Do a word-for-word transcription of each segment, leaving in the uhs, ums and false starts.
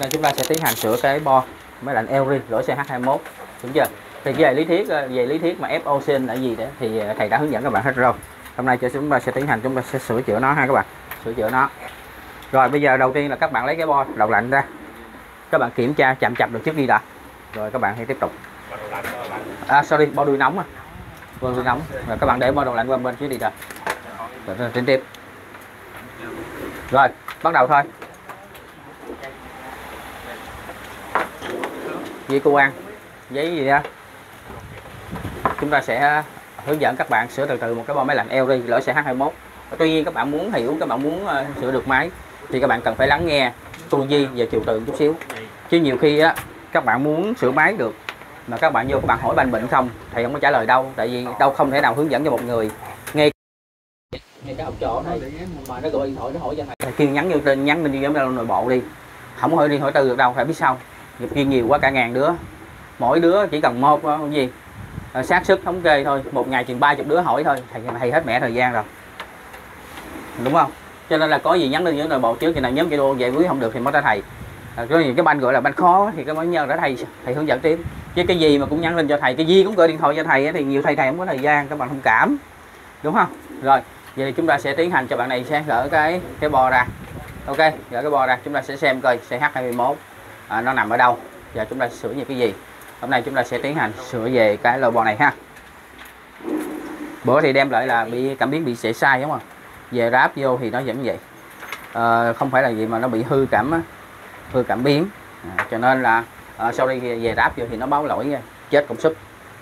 nên chúng ta sẽ tiến hành sửa cái bo máy lạnh lờ giê lỗi C H hai mốt, đúng chưa? Thì về lý thuyết về lý thuyết mà ép ô xê là gì đấy thì thầy đã hướng dẫn các bạn hết rồi. Hôm nay cho chúng ta sẽ tiến hành chúng ta sẽ sửa chữa nó ha các bạn, sửa chữa nó. Rồi bây giờ đầu tiên là các bạn lấy cái bo đầu lạnh ra, các bạn kiểm tra chạm chập được trước đi đã, rồi các bạn hãy tiếp tục. À sorry, bo đuôi nóng, bo đuôi nóng. Rồi các bạn để bo đầu lạnh qua bên trước đi đã. Rồi tiến tiếp. Rồi bắt đầu thôi. Giấy cô An, giấy gì đó. Chúng ta sẽ hướng dẫn các bạn sửa từ từ một cái bo máy lạnh lờ giê lỗi C H hai mốt. Tuy nhiên các bạn muốn hiểu, các bạn muốn sửa được máy thì các bạn cần phải lắng nghe tư duy về trừu tượng chút xíu. Chứ nhiều khi á các bạn muốn sửa máy được mà các bạn vô các bạn hỏi banh bệnh không, thầy không có trả lời đâu, tại vì đâu không thể nào hướng dẫn cho một người ngay ngay cái ốc chỗ này mà nó gọi điện thoại nó hỏi cho thầy. Thầy kêu nhắn như trên nhắn lên đi giám đốc nội bộ đi, không hỏi đi hỏi từ được đâu, phải biết sao nghiệp kia nhiều quá cả ngàn đứa, mỗi đứa chỉ cần một cái gì xác suất thống kê thôi, một ngày chừng ba chục đứa hỏi thôi, thầy thầy hết mẹ thời gian rồi, đúng không? Cho nên là có gì nhắn lên những nội bộ trước, khi nào nhóm video giải quyết không được thì mới tới thầy. À, có những cái banh gọi là banh khó thì cái bánh nhân đã thầy thầy hướng dẫn tiếp, chứ cái gì mà cũng nhắn lên cho thầy, cái gì cũng gọi điện thoại cho thầy thì nhiều thầy thầy không có thời gian, các bạn thông cảm, đúng không? Rồi vậy thì chúng ta sẽ tiến hành cho bạn này sẽ gỡ cái cái bo ra, ok, gỡ cái bo ra, chúng ta sẽ xem coi C H hai mốt à, nó nằm ở đâu, giờ chúng ta sửa những cái gì. Hôm nay chúng ta sẽ tiến hành sửa về cái lô bo này ha. Bữa thì đem lại là bị cảm biến bị sẻ sai đúng không? Về ráp vô thì nó vẫn vậy, à, không phải là gì mà nó bị hư cảm á, hư cảm biến, à, cho nên là à, sau đây về ráp vô thì nó báo lỗi chết công suất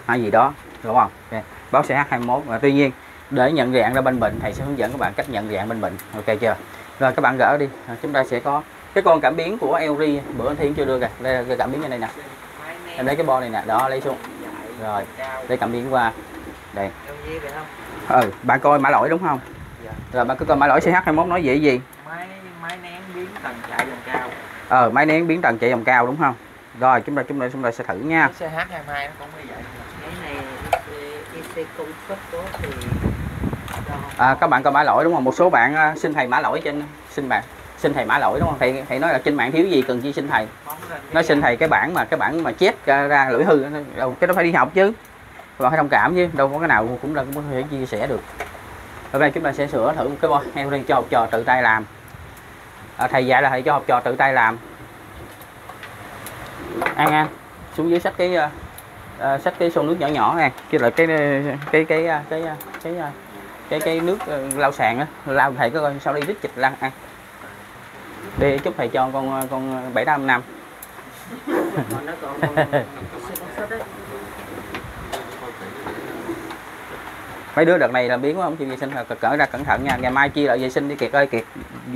hay gì đó, đúng không? Okay. Báo C H hai mốt. À, tuy nhiên để nhận dạng ra bên bệnh thầy sẽ hướng dẫn các bạn cách nhận dạng bên bệnh, ok chưa? Rồi các bạn gỡ đi, à, chúng ta sẽ có cái con cảm biến của lờ giê bữa Thiên chưa đưa kìa, đây là cái cảm biến như này nè, em lấy cái bo này nè, đó lấy xuống, rồi lấy cảm biến qua, đây, ừ, bạn coi mã lỗi đúng không? Rồi bạn cứ coi mã lỗi C H hai mốt nói về cái gì? Máy, máy nén biến tần chạy dòng cao. Ờ, máy nén biến tần chạy dòng cao đúng không? Rồi chúng ta chúng ta chúng ta sẽ thử nha. C H hai hai nó cũng như vậy. Cái này i xê công suất đó thì à, các bạn coi mã lỗi đúng không? Một số bạn xin thầy mã lỗi trên xin bạn xin thầy mã lỗi đúng không? Thầy thầy nói là trên mạng thiếu gì cần chi xin thầy. Nói xin thầy cái bản mà cái bản mà chép ra lỗi hư đâu, cái đó phải đi học chứ. Các bạn phải thông cảm chứ, đâu có cái nào cũng là cũng có thể chia sẻ được. Hôm nay chúng ta sẽ sửa thử một cái bo lờ giê cho học trò tự tay làm. À, thầy dạy là thầy cho học trò tự tay làm. An An xuống dưới xách cái uh, xách cái xô nước nhỏ nhỏ này, kia là cái cái cái cái cái cái cái, cái nước uh, lau sàn á, lau thầy có coi sau đi rít chịch lăn ăn. Đi chút thầy cho con con bảy tám năm. Mấy đứa đợt này làm biến quá không chịu vệ sinh, cỡ ra cẩn thận nha, ngày mai chia lại vệ sinh đi Kiệt ơi. Kiệt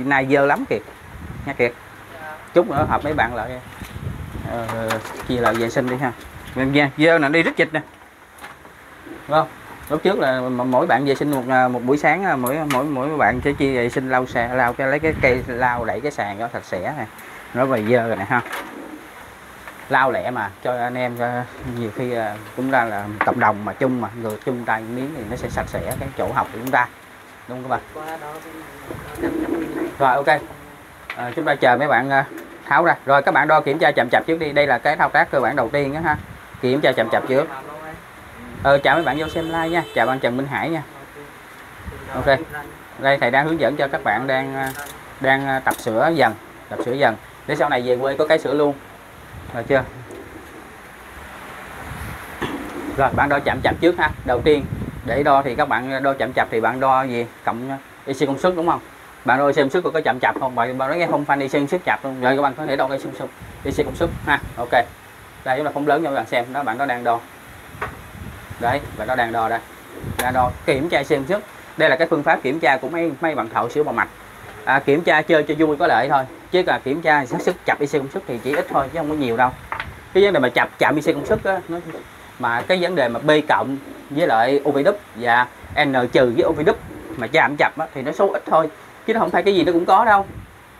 nay dơ lắm Kiệt nha Kiệt, chút nữa hợp mấy bạn lại ờ, chia lại vệ sinh đi ha, nha dơ nè đi rít dịch nè, đúng không? Lúc trước là mỗi bạn vệ sinh một một buổi sáng, mỗi mỗi mỗi bạn sẽ chia vệ sinh lau sàn, lau cái lấy cái cây lau đẩy cái sàn cho sạch sẽ này, nó về dơ rồi nè ha, lao lẹ mà cho anh em nhiều khi chúng ta là cộng đồng mà chung mà người chung tay miếng thì nó sẽ sạch sẽ cái chỗ học của chúng ta, đúng không các bạn? Rồi ok, à, chúng ta chờ mấy bạn tháo ra. Rồi các bạn đo kiểm tra chậm chạp trước đi, đây là cái thao tác cơ bản đầu tiên đó ha, kiểm tra chậm chạp trước. Ờ, chào mấy bạn vô xem like nha, chào bạn Trần Minh Hải nha. Ok, đây thầy đang hướng dẫn cho các bạn đang đang tập sửa dần, tập sửa dần để sau này về quê có cái sửa luôn. Rồi chưa? Rồi bạn đo chạm chạp trước ha. Đầu tiên để đo thì các bạn đo chạm chạp thì bạn đo gì? Cộng i xê công suất đúng không? Bạn đo xem suất có chạm chạp không? Bạn bạn nói nghe không phanh i xê công suất chạp luôn. Rồi các bạn có thể đo cái công suất i xê công suất ha. Ok. Đây chúng là phóng lớn cho các bạn xem. Đó bạn nó đang đo. Đấy, bạn nó đang đo đây. Đang đo kiểm tra xem suất. Đây là cái phương pháp kiểm tra của mấy mấy bạn thợ sửa bò mạch. À, kiểm tra chơi cho vui có lợi thôi, chứ là kiểm tra xác suất chập i xê công suất thì chỉ ít thôi chứ không có nhiều đâu. Cái vấn đề mà chập chạm i xê công suất á, nó mà cái vấn đề mà B cộng với lại ô vê đúp và N trừ với ô vê đúp mà chạm chập á, thì nó số ít thôi chứ nó không phải cái gì nó cũng có đâu.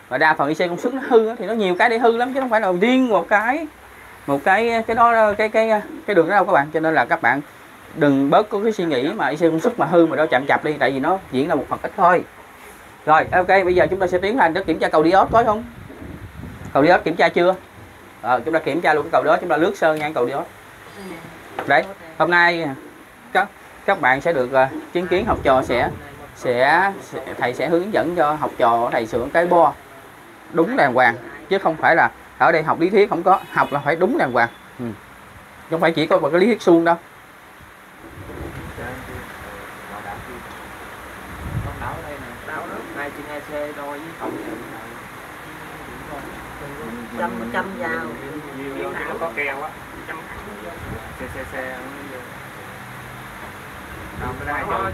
Và đa phần i xê công suất nó hư á, thì nó nhiều cái để hư lắm chứ không phải là riêng một cái một cái cái đó cái cái cái đường đó đâu các bạn. Cho nên là các bạn đừng bớt có cái suy nghĩ mà i xê công suất mà hư mà đo chạm chập đi, tại vì nó diễn là một phần ít thôi. Rồi ok, bây giờ chúng ta sẽ tiến hành để kiểm tra cầu diode có không? cầu diode kiểm tra chưa? Ờ, chúng ta kiểm tra luôn cái cầu diode, chúng ta lướt sơn ngang cầu diode. Đấy, hôm nay các các bạn sẽ được uh, chứng kiến học trò sẽ, sẽ sẽ thầy sẽ hướng dẫn cho học trò thầy sửa cái bo đúng đàng hoàng, chứ không phải là ở đây học lý thuyết không có, học là phải đúng đàng hoàng. Ừ. Không phải chỉ có một cái lý thuyết suông đâu. Châm châm vào nó có keo á, châm xe xe xe con lên hai con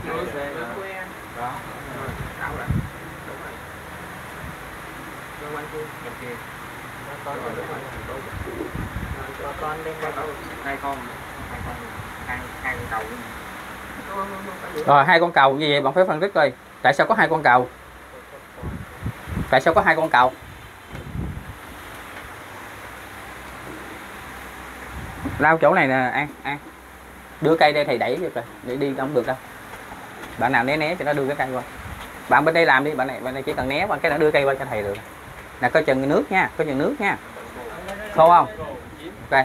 hai con cầu rồi, hai con cầu như vậy bạn phải phân tích coi tại sao có hai con cầu, tại sao có hai con cầu. Lao chỗ này nè An, An đưa cây đây thầy đẩy được rồi, để đi không được đâu. Bạn nào né né thì nó đưa cái cây qua. Bạn bên đây làm đi, bạn này bạn này chỉ cần né qua cái nó đưa cây qua cho thầy được. Là coi chừng nước nha, coi chừng nước nha. Khô không? Đây.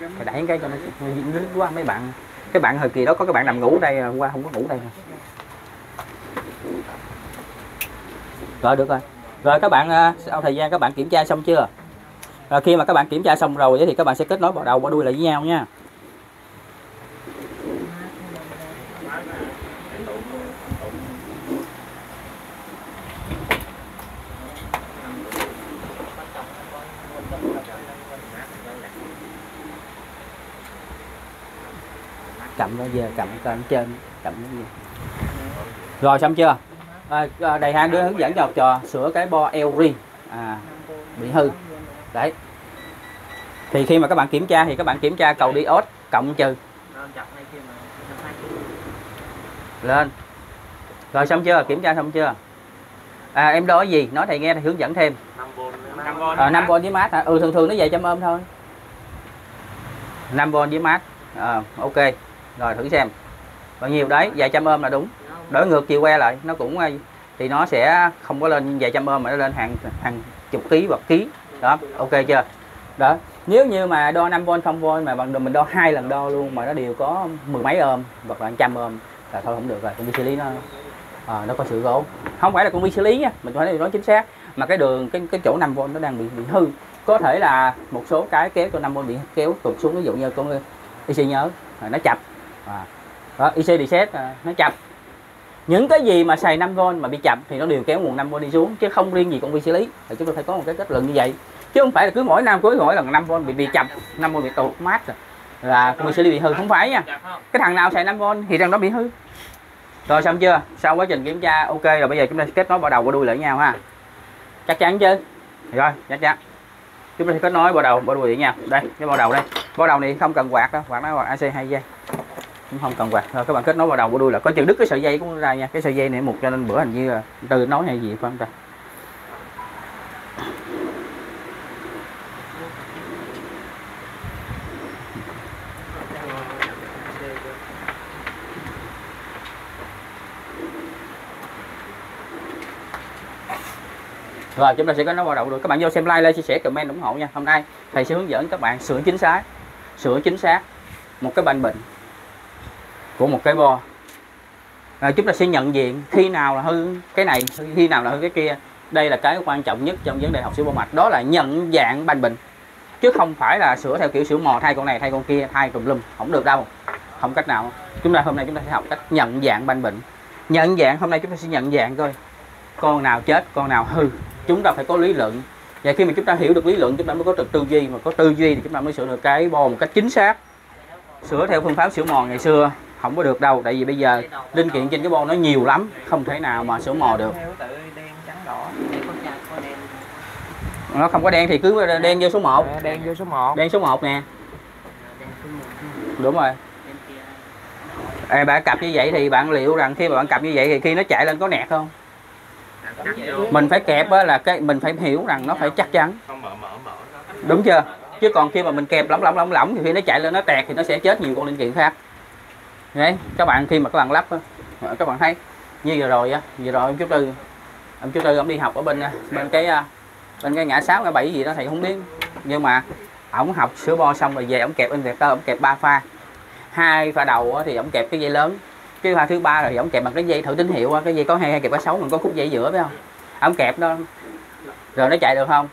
Thầy đẩy cái cho nó dính qua mấy bạn. Cái bạn thời kỳ đó có cái bạn nằm ngủ đây hôm qua không có ngủ đây. Rồi được rồi. Rồi các bạn sau thời gian các bạn kiểm tra xong chưa? Rồi khi mà các bạn kiểm tra xong rồi thì các bạn sẽ kết nối vào đầu vào đuôi lại với nhau nha. Cầm nó về, cầm lên trên, cầm nó về. Rồi xong chưa? À, Đại Hang đưa hướng dẫn cho học trò sửa cái bo lờ giê à, bị hư. Đấy. Thì khi mà các bạn kiểm tra thì các bạn kiểm tra cầu diode cộng trừ. Lên. Rồi xong chưa? Kiểm tra xong chưa? À, em đó gì? Nói thầy nghe thầy hướng dẫn thêm. năm vôn với mát hả? Ừ, thường thường nó về trăm ôm thôi. năm vôn với mát. À, ok. Rồi thử xem. Bao nhiêu đấy? Vài trăm ôm là đúng. Đổi ngược chiều que lại nó cũng thì nó sẽ không có lên vài trăm ôm mà nó lên hàng hàng chục ký hoặc ký. Đó, ok chưa? Đó, nếu như mà đo năm vôn không vôn mà bằng mình đo hai lần đo luôn mà nó đều có mười mấy ôm hoặc là trăm ôm là thôi không được rồi, công ty xử lý nó à, nó có sự cố. Không phải là công ty xử lý nha, mình phải nói chính xác mà cái đường cái cái chỗ năm vôn nó đang bị bị hư. Có thể là một số cái kéo cho năm vôn bị kéo tụt xuống, ví dụ như con i xê nhớ à, nó chập. À. Đó, i xê reset à, nó chập. Những cái gì mà xài năm vôn mà bị chậm thì nó đều kéo nguồn năm vôn đi xuống, chứ không riêng gì công ty xử lý. Thì chúng tôi phải có một cái kết luận như vậy, chứ không phải là cứ mỗi năm cuối mỗi lần năm vôn bị bị chậm, năm vôn bị tụt mát rồi là công ty xử lý bị hư, không phải nha. Cái thằng nào xài năm vôn thì thằng đó bị hư. Rồi xong chưa? Sau quá trình kiểm tra ok rồi, bây giờ chúng ta kết nối bộ đầu bộ đuôi lại nhau ha. Chắc chắn chứ? Rồi, chắc chắn. Chúng ta sẽ kết nối bộ đầu bộ đuôi lại nhau. Đây, cái bộ đầu đây. Bộ đầu này không cần quạt đâu, quạt nó quạt a xê hai dây. Cũng không cần quạt. Rồi các bạn kết nối vào đầu của đuôi là có chừng đứt cái sợi dây cũng ra nha. Cái sợi dây này một cho nên bữa hình như từ nói hay gì phải không ta? Rồi chúng ta sẽ kết nối vào đầu đuôi. Các bạn vô xem like, like chia sẻ, comment ủng hộ nha. Hôm nay thầy sẽ hướng dẫn các bạn sửa chính xác, sửa chính xác một cái bệnh bệnh của một cái bo. À, chúng ta sẽ nhận diện khi nào là hư cái này, khi nào là hư cái kia. Đây là cái quan trọng nhất trong vấn đề học sửa bo mạch, đó là nhận dạng banh bình, chứ không phải là sửa theo kiểu sửa mò thay con này thay con kia thay tùm lum, không được đâu, không cách nào. Chúng ta hôm nay chúng ta sẽ học cách nhận dạng banh bình. Nhận dạng hôm nay chúng ta sẽ nhận dạng coi con nào chết con nào hư. Chúng ta phải có lý luận, và khi mà chúng ta hiểu được lý luận chúng ta mới có được tư duy, mà có tư duy thì chúng ta mới sửa được cái bo một cách chính xác. Sửa theo phương pháp sửa mòn ngày xưa không có được đâu, tại vì bây giờ linh kiện trên cái bo nó nhiều lắm, không thể nào mà sửa mò được. Nó không có đen thì cứ đen vô số một, đen vô số một, đen số một nè, đúng rồi. Ê, bạn cặp như vậy thì bạn liệu rằng khi mà bạn cặp như vậy thì khi nó chạy lên có nẹt không? Mình phải kẹp là cái mình phải hiểu rằng nó phải chắc chắn, đúng chưa? Chứ còn khi mà mình kẹp lỏng lỏng lỏng lỏng thì khi nó chạy lên nó tẹt thì nó sẽ chết nhiều con linh kiện khác. Đấy, các bạn khi mà các bạn lắp á, các bạn thấy như vừa rồi á, vừa rồi ông chú Tư, ông chú Tư ông đi học ở bên bên cái bên cái ngã sáu ngã bảy gì đó thì không biết, nhưng mà ổng học sửa bo xong rồi về ổng kẹp inverter, ổng kẹp ba pha, hai pha đầu thì ổng kẹp cái dây lớn, cái pha thứ ba rồi ổng kẹp bằng cái dây thử tín hiệu, cái dây có hai hay kẹp có sáu, mình có khúc dây giữa phải không, ổng kẹp đó rồi nó chạy được không?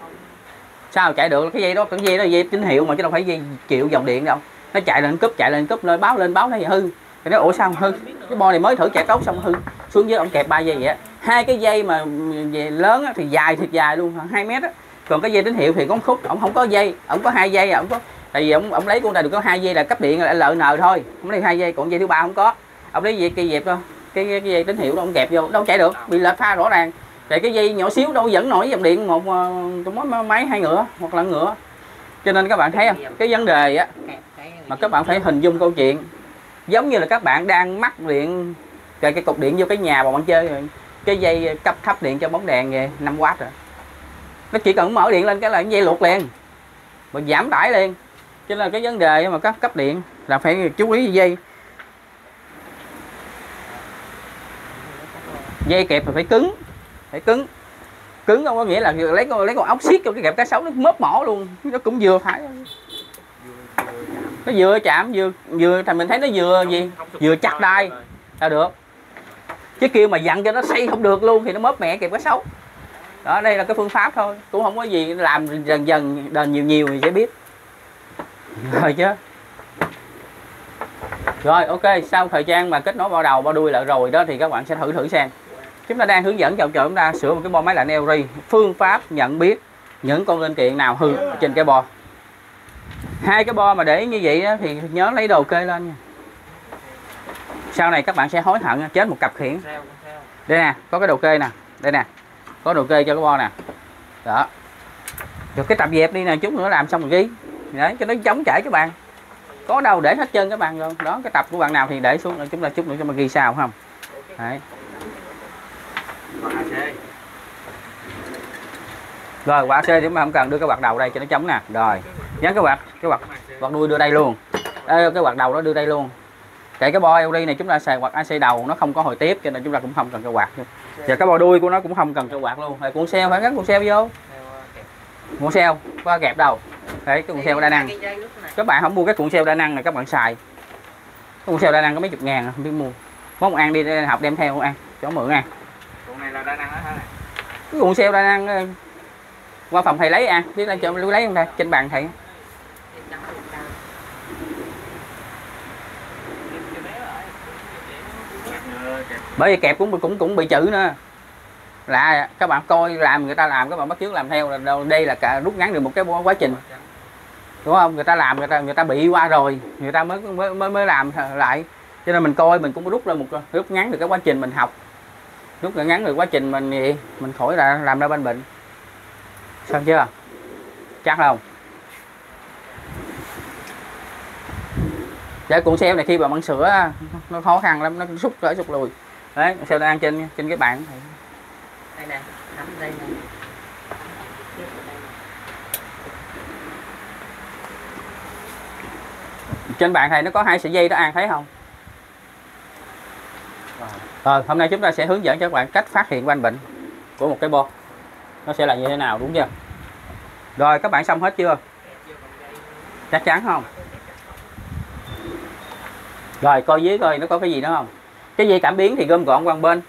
Sao chạy được? Cái dây đó cái dây đó dây tín hiệu mà chứ đâu phải dây chịu dòng điện đâu, nó chạy lên cúp chạy lên cúp lên báo lên báo nó vậy hư. Thì nó ủa sao hư, cái bo này mới thử chạy tốt xong hư, xuống dưới ổng kẹp ba dây vậy. Hai cái dây mà về lớn thì dài thiệt dài luôn, khoảng hai mét á, còn cái dây tín hiệu thì có khúc, ổng không có dây, ổng có hai dây, ổng có, tại vì ổng ổng lấy con này được có hai dây là cấp điện là lợn nờ thôi, ổng lấy hai dây, còn dây thứ ba không có, ổng lấy dây kia dẹp thôi, cái, cái dây tín hiệu đó ổng kẹp vô đâu chạy được, bị lệch pha rõ ràng. Tại cái dây nhỏ xíu đâu dẫn nổi dòng điện một uh, máy hai ngựa hoặc là ngựa. Cho nên các bạn thấy không, cái vấn đề á mà các bạn phải hình dung câu chuyện giống như là các bạn đang mắc điện cái cái cục điện vô cái nhà mà bạn chơi rồi. Cái dây cấp thấp điện cho bóng đèn về năm oát rồi, nó chỉ cần mở điện lên cái là cái dây luộc liền, mình giảm tải liền. Cho nên là cái vấn đề mà cấp cấp điện là phải chú ý dây dây kẹp phải cứng, phải cứng cứng không có nghĩa là lấy con lấy con ốc xiết trong cái kẹp cá sấu nó mớp mỏ luôn, nó cũng vừa phải, nó vừa chạm vừa vừa thì mình thấy nó vừa gì vừa chặt đai là được. Chứ kia mà dặn cho nó xây không được luôn thì nó mớp mẹ kịp cái xấu. Đó, đây là cái phương pháp thôi, cũng không có gì, làm dần dần đền nhiều nhiều thì sẽ biết rồi chứ. Rồi ok, sau thời gian mà kết nối bao đầu bao đuôi lại rồi đó thì các bạn sẽ thử thử xem. Chúng ta đang hướng dẫn cho chúng ta sửa một cái bo máy lạnh lờ giê, phương pháp nhận biết những con linh kiện nào hư trên cái bo. Hai cái bo mà để như vậy đó thì nhớ lấy đồ kê lên nha. Sau này các bạn sẽ hối hận chết một cặp khiển. Đây nè, có cái đầu kê nè, đây nè, có đầu kê cho cái bo nè. Đó, rồi cái tập dẹp đi nè, chút nữa làm xong rồi ghi. Đấy, cho nó chống chảy các bạn. Có đâu để hết trơn các bạn luôn. Đó, cái tập của bạn nào thì để xuống, chúng ta chút nữa cho mình ghi sao không? Đấy. Rồi quả xê chúng ta không cần đưa cái quạt đầu đây cho nó chống nè. Rồi, nhấn cái quạt, cái quạt, quạt đuôi đưa đây luôn. Ê, cái quạt đầu nó đưa đây luôn. Tại cái bo lờ giê này chúng ta xài quạt a xê đầu nó không có hồi tiếp cho nên chúng ta cũng không cần cho quạt. Và cái bo đuôi của nó cũng không cần cho quạt luôn. Thì cuộn xeo phải gắn cuộn xeo vô. Cuộn xeo có kẹp đâu. Đấy, cái cuộn xeo đa năng. Các bạn không mua cái cuộn xeo đa năng này các bạn xài. Cái cuộn xeo đa năng có mấy chục ngàn không biết mua. Có một An đi học đem theo không An, cho mượn An. Cuộn này là đa năng hả? Cái cuộn xeo đa năng qua phòng thầy lấy An, biết là cho lấy không đây, trên bàn thầy. Bởi vì kẹp cũng cũng cũng bị chữ nữa là các bạn coi làm người ta làm các bạn bắt chước làm theo là đâu, đây là cả rút ngắn được một cái quá trình đúng không, người ta làm người ta người ta bị qua rồi người ta mới mới mới, mới làm lại, cho nên mình coi mình cũng rút ra một rút ngắn được cái quá trình mình học, rút ngắn được quá trình mình gì mình khỏi là làm ra bên bệnh xong chưa chắc không. Để cuộn xeo này khi mà bạn sửa nó khó khăn lắm, nó xúc tới xúc lùi. Đấy, xeo đang trên trên cái bàn. Đây nè, nắm đây nè. Trên bàn này nó có hai sợi dây đó An thấy không? Rồi, hôm nay chúng ta sẽ hướng dẫn cho các bạn cách phát hiện quanh bệnh của một cái bo. Nó sẽ là như thế nào đúng chưa? Rồi các bạn xong hết chưa? Chắc chắn không? Rồi coi dưới coi nó có cái gì nữa không. Cái dây cảm biến thì gom gọn qua bên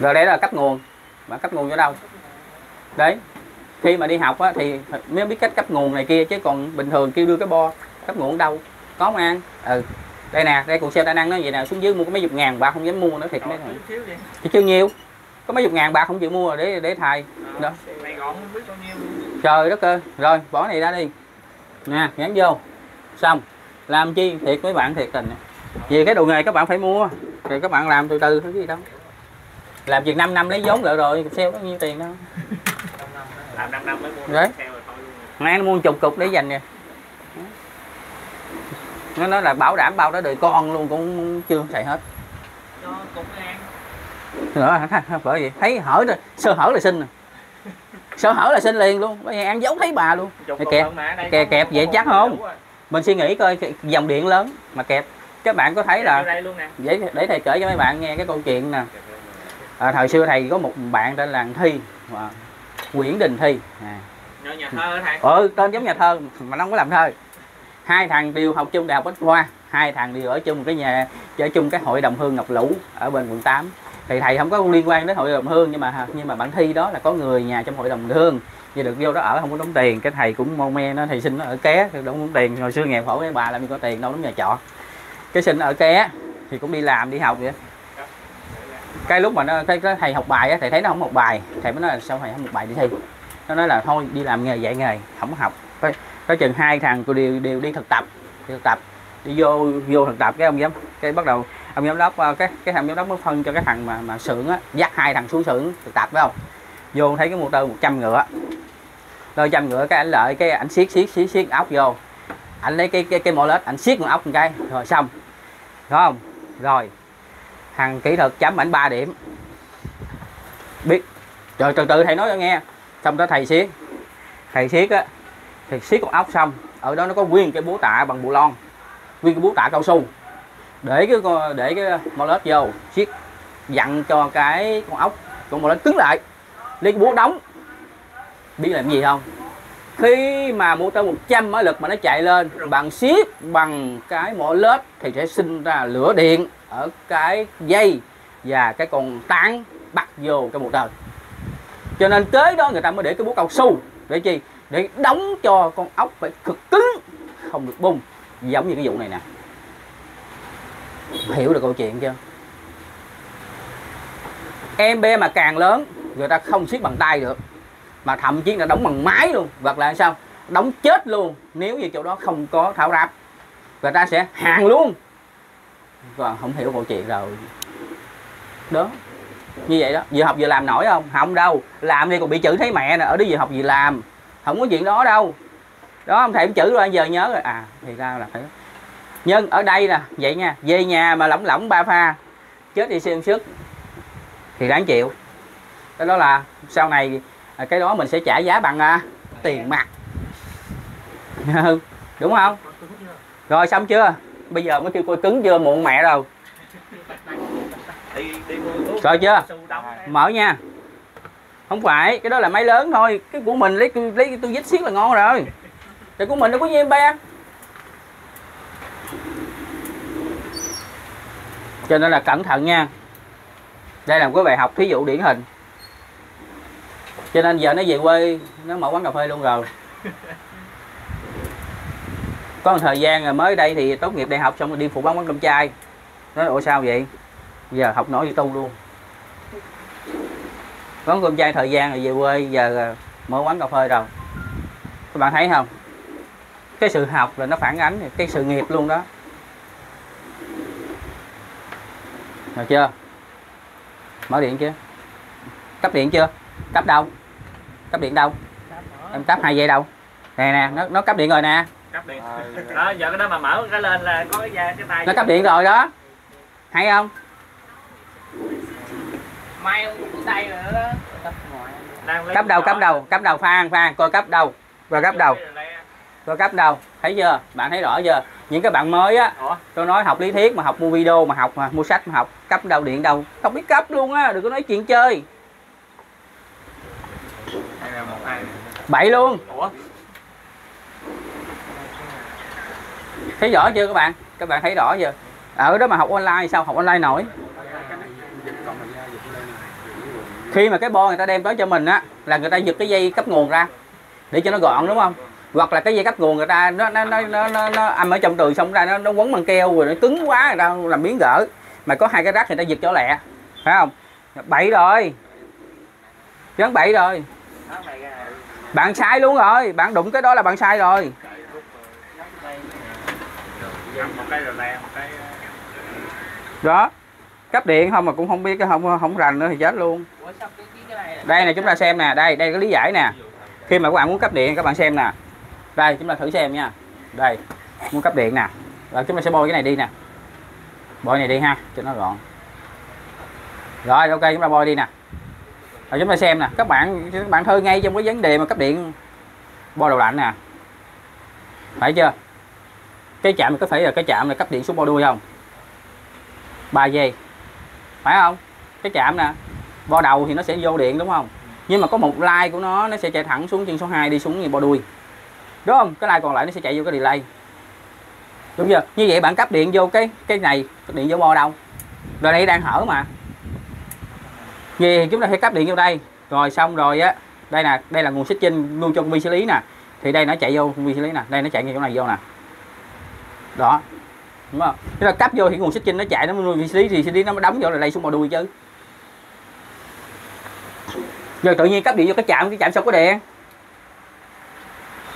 rồi đấy là cấp nguồn, bạn cấp nguồn ở đâu đấy, khi mà đi học á, thì mới biết cách cấp nguồn này kia chứ còn bình thường kêu đưa cái bo cấp nguồn đâu có không An. Ừ đây nè, đây cuộc xe đa năng nó vậy nè, xuống dưới mua có mấy chục ngàn bạc không dám mua nữa thiệt mấy thằng thì chưa nhiều, có mấy chục ngàn bạc không chịu mua rồi để để thầy đó trời đất ơi. Rồi bỏ này ra đi nè, gắn vô xong. Làm chi thiệt với bạn thiệt tình. Vì cái đồ nghề các bạn phải mua. Thì các bạn làm từ từ cái gì đâu. Làm việc năm năm lấy vốn lại rồi sale có nhiêu tiền đâu. Làm năm năm mới mua. Đấy. Nay nó mua chục cục để dành nè. Nó nói là bảo đảm bao đó đời con luôn cũng chưa xài hết. Cho cũng An. Nữa bởi vậy thấy hở rồi, sơ hở là xin rồi. Sơ hở là xin liền luôn, bây giờ An giấu thấy bà luôn. Kẹp kẹp kẹp vậy chắc không? Mình suy nghĩ coi dòng điện lớn mà kẹp, các bạn có thấy là để, để thầy kể cho mấy bạn nghe cái câu chuyện nè. À, thời xưa thầy có một bạn tên là Thi, Nguyễn Đình Thi à. Nhà thơ thầy. Ừ, tên giống nhà thơ mà nó không có làm thơ. Hai thằng đều học chung đại học Bách Khoa, hai thằng đều ở chung cái nhà, ở chung cái hội đồng hương Ngọc Lũ ở bên quận tám. Thì thầy không có liên quan đến hội đồng hương, nhưng mà nhưng mà bạn Thi đó là có người nhà trong hội đồng hương, vì được vô đó ở không có đóng tiền, cái thầy cũng mon me nó thì xin nó ở ké, không đóng tiền. Hồi xưa nghèo khổ với bà làm gì có tiền đâu đóng nhà trọ, cái xin ở ké thì cũng đi làm đi học vậy. Cái lúc mà nó cái, cái thầy học bài á, thầy thấy nó không học bài, thầy mới nói là sao thầy không học bài đi thi. Nó nói là thôi đi làm nghề dạy nghề, không học. Cái, cái chừng hai thằng tôi đều đều đi thực tập, đi thực tập, đi vô vô thực tập cái ông giám, cái bắt đầu ông giám đốc cái cái thằng giám đốc mới phân cho cái thằng mà mà xưởng á, dắt hai thằng xuống xưởng thực tập phải không? Vô thấy cái motor một trăm ngựa. Rồi trăm ngựa cái ảnh lợi cái ảnh siết siết siết siết ốc vô. Ảnh lấy cái cái cái mô lết, ảnh siết con ốc một cái rồi xong. Đúng không? Rồi. Thằng kỹ thuật chấm ảnh ba điểm. Biết. Rồi từ từ thầy nói cho nghe. Xong đó thầy siết. Thầy siết á, thì siết con ốc xong, ở đó nó có nguyên cái búa tạ bằng bù lon. Nguyên cái búa tạ cao su. Để cái để cái mô lết vô, siết dặn cho cái con ốc, con mô lết cứng lại. Lấy cái búa đóng. Biết làm gì không? Khi mà motor một trăm mã lực mà nó chạy lên bằng siết bằng cái mỏ lết thì sẽ sinh ra lửa điện ở cái dây và cái con tán bắt vô cái motor. Cho nên tới đó người ta mới để cái búa cao su để chi? Để đóng cho con ốc phải cực cứng, không được bung. Giống như cái vụ này nè. Hiểu được câu chuyện chưa? Em bé mà càng lớn người ta không siết bằng tay được, mà thậm chí là đóng bằng máy luôn, hoặc là sao đóng chết luôn nếu như chỗ đó không có tháo ráp, người ta sẽ hàng luôn. Còn không hiểu câu chuyện rồi đó, như vậy đó. Vừa học vừa làm nổi không? Không đâu, làm đi còn bị chữ thấy mẹ nè, ở đó vừa học vừa làm, không có chuyện đó đâu đó. Ông thầy cũng chữ rồi giờ nhớ rồi à, thì ra là phải nhân ở đây nè vậy nha. Về nhà mà lỏng lỏng ba pha chết đi xem sức thì đáng chịu. Cái đó là sau này cái đó mình sẽ trả giá bằng à, tiền mặt. Đúng không? Rồi xong chưa? Bây giờ mới kêu coi cứng chưa, muộn mẹ đâu. Rồi chưa? Mở nha. Không phải, cái đó là máy lớn thôi. Cái của mình lấy lấy tôi dít xiết là ngon rồi. Cái của mình nó có nhiêu em bé. Cho nên là cẩn thận nha. Đây là một cái bài học thí dụ điển hình. Cho nên giờ nó về quê nó mở quán cà phê luôn rồi. Có một thời gian rồi mới đây thì tốt nghiệp đại học xong rồi đi phụ bán quán cơm chai. Nói ủa sao vậy? Giờ học nổi đi tu luôn. Quán cơm chai thời gian rồi về quê giờ mở quán cà phê rồi. Các bạn thấy không? Cái sự học là nó phản ánh cái sự nghiệp luôn đó. Rồi chưa? Mở điện chưa? Tắt điện chưa? Cắp đâu? Cắp điện đâu? Em cắp hai dây đâu? Nè nè, nó nó cắp điện rồi nè. Cắp điện. Đó, giờ cái đó mà mở cái lên là có cái dây cái tay. Nó cắp điện rồi đó. Hay không? Mai cũng tay nữa đó. Cắp đầu, cắp đầu, cắp đầu Phan, Phan coi cắp đầu. Rồi cắp đầu. Coi cắp đầu. Thấy chưa? Bạn thấy rõ chưa? Những cái bạn mới á, tôi nói học lý thuyết mà học mua video mà học mà mua sách mà học cắp đầu điện đâu. Không biết cắp luôn á, đừng có nói chuyện chơi. Bậy luôn. Ủa? Thấy rõ chưa các bạn? Các bạn thấy rõ chưa? Ở đó mà học online sao học online nổi? Khi mà cái bo người ta đem tới cho mình á là người ta giật cái dây cấp nguồn ra để cho nó gọn, đúng không? Hoặc là cái dây cấp nguồn người ta nó nó nó nó, nó, nó âm ở trong tường xong ra nó nó quấn bằng keo rồi nó cứng quá người ta làm biến gỡ, mà có hai cái rác người ta giật cho lẹ, phải không? Bậy rồi. Chán bậy rồi. Bạn sai luôn rồi, bạn đụng cái đó là bạn sai rồi. Đó. Cắp điện không mà cũng không biết, cái không không rành nữa thì chết luôn. Đây nè, chúng ta xem nè, đây đây cái lý giải nè. Khi mà các bạn muốn cắp điện các bạn xem nè. Đây, chúng ta thử xem nha. Đây, muốn cắp điện nè. Rồi chúng ta sẽ bôi cái này đi nè. Bôi này đi ha, cho nó gọn. Rồi ok, chúng ta bôi đi nè. Rồi chúng ta xem nè, các bạn các bạn thơ ngay trong cái vấn đề mà cấp điện bo đầu lạnh nè. Phải chưa? Cái chạm có phải là cái chạm là cấp điện xuống bo đuôi không? ba giây. Phải không? Cái chạm nè, bo đầu thì nó sẽ vô điện đúng không? nhưng mà có một line của nó nó sẽ chạy thẳng xuống chân số hai đi xuống như bo đuôi, đúng không? Cái line còn lại nó sẽ chạy vô cái delay, đúng chưa? Như vậy bạn cắp điện vô cái cái này, điện vô bo đâu, rồi đây đang hở mà. Vì chúng ta sẽ cắp điện vô đây, rồi xong rồi á, đây nè, đây là nguồn xích chinh luôn cho vi xử lý nè, thì đây nó chạy vô vi xử lý nè, đây nó chạy ngay chỗ này vô nè, đó, đúng không? Chúng ta cắp vô thì nguồn xích chinh nó chạy, nó nuôi vi xử lý thì xử lý nó mới đóng vô là đây xuống bò đuôi chứ. Rồi tự nhiên cắp điện vô cái chạm, cái chạm sao có điện?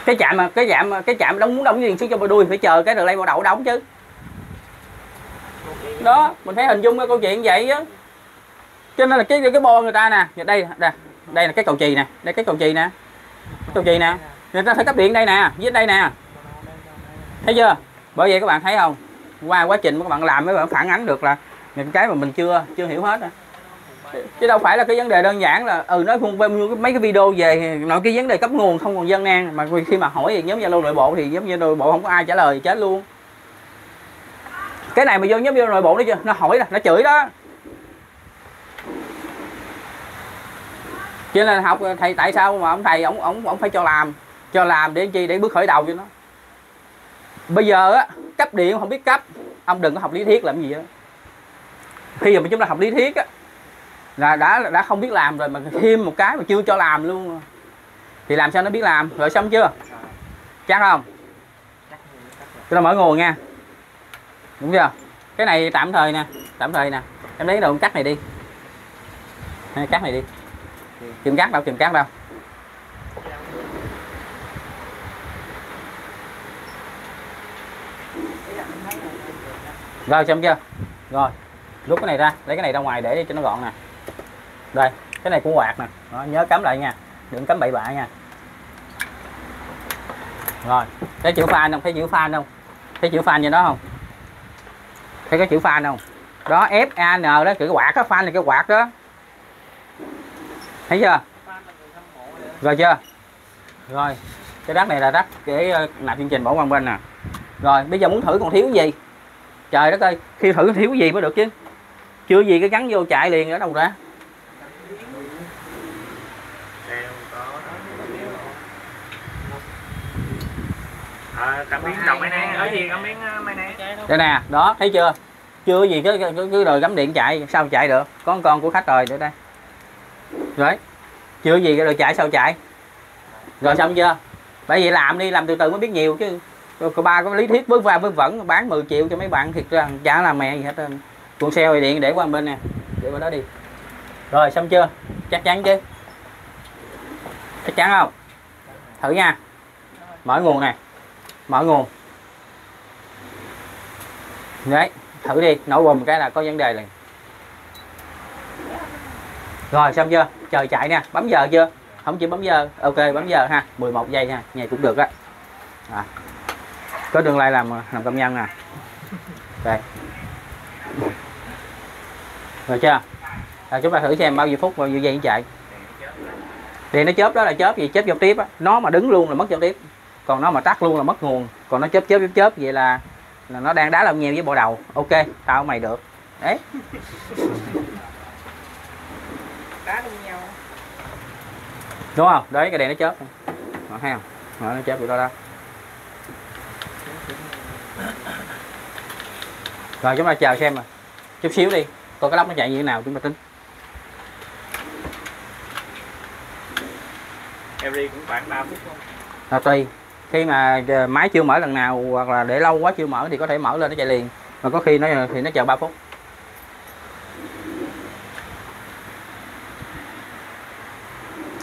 Cái chạm mà cái chạm cái chạm đóng muốn đóng điện xuống cho bò đuôi phải chờ cái relay vào đậu đóng chứ. Đó, mình thấy hình dung cái câu chuyện vậy á. Cho nên là cái cái bo người ta nè, đây đây đây là cái cầu chì nè, đây cái cầu chì nè, cầu chì nè, người ta phải cắp điện đây nè, với đây nè, thấy chưa? Bởi vậy các bạn thấy không, qua quá trình mà các bạn làm, các bạn phản ánh được là những cái mà mình chưa chưa hiểu hết, chứ đâu phải là cái vấn đề đơn giản là ừ nói phun mấy cái video về nói cái vấn đề cấp nguồn không còn dân nan, mà khi mà hỏi về nhóm Zalo nội bộ thì nhóm Zalo nội bộ không có ai trả lời, chết luôn. Cái này mà vô nhóm Zalo nội bộ nó chưa, nó hỏi là nó chửi đó. Cho nên học thầy tại sao mà ông thầy ổng ổng ổng phải cho làm, cho làm để chi, để bước khởi đầu cho nó. Bây giờ á, cấp điện không biết cấp, ông đừng có học lý thuyết làm gì á. Khi mà chúng ta học lý thuyết á là đã đã không biết làm rồi, mà thêm một cái mà chưa cho làm luôn thì làm sao nó biết làm? Rồi xong chưa? Chắc không? Chúng ta mở nguồn nha, đúng chưa? Cái này tạm thời nè, tạm thời nè, em lấy đầu cắt này đi, cắt này đi. Kìm cắt đâu, kìm cắt đâu. Rồi xong chưa? Rồi rút cái này ra, lấy cái này ra ngoài để cho nó gọn nè. Đây, cái này cũng quạt nè. Đó, nhớ cắm lại nha, đừng cắm bậy bạ nha. Rồi, thấy chữ fan không? Thấy chữ fan không? Thấy chữ fan gì đó không? Thấy cái chữ fan không? Đó, F A N đó, chữ quạt, cái fan này cái quạt đó, thấy chưa? Rồi chưa? Rồi cái rác này là rác để nạp chương trình bỏ qua bên nè. Rồi bây giờ muốn thử còn thiếu cái gì? Trời đất ơi, khi thử thiếu cái gì mới được chứ, chưa gì cái gắn vô chạy liền ở đâu ra. Đây nè, đó thấy chưa? Chưa gì cái cái đời gắm điện chạy sao chạy được? Có con, con của khách rồi nữa đây. Rồi chưa gì rồi chạy sao chạy? Rồi xong chưa? Bởi vậy làm đi, làm từ từ mới biết nhiều chứ. Cô ba có lý thuyết bước vào bước vẫn bán mười triệu cho mấy bạn thiệt ra chả là mẹ gì hết. Cuộn xe hồi điện để qua bên nè, để qua đó đi. Rồi xong chưa? Chắc chắn chứ? Chắc chắn không? Thử nha, mở nguồn này, mở nguồn đấy, thử đi, nổi bùm cái là có vấn đề này. Rồi xong chưa? Trời chạy nè, bấm giờ chưa? Không chịu bấm giờ, ok bấm giờ ha, mười một giây ha, này cũng được á. À, có tương lai làm làm công nhân nè. Đây. Rồi chưa? À, chúng ta thử xem bao nhiêu phút, bao nhiêu giây nó chạy. Thì nó chớp đó là chớp gì? Chớp giao tiếp á, nó mà đứng luôn là mất giao tiếp, còn nó mà tắt luôn là mất nguồn, còn nó chớp chớp chớp chớp vậy là là nó đang đá lòng nhiều với bộ đầu. Ok, tao mày được. Đấy. Đá luôn nhau. Đúng không? Đấy cái đèn nó chớp. Đó, thấy không? Đó, nó chớp vậy đó đó. Rồi chúng ta chờ xem mà. Chút xíu đi, coi cái lốc nó chạy như thế nào chúng ta tính. Em đi cũng khoảng ba phút không? Là tùy. Khi mà máy chưa mở lần nào hoặc là để lâu quá chưa mở thì có thể mở lên nó chạy liền. Mà có khi nó thì nó chờ ba phút.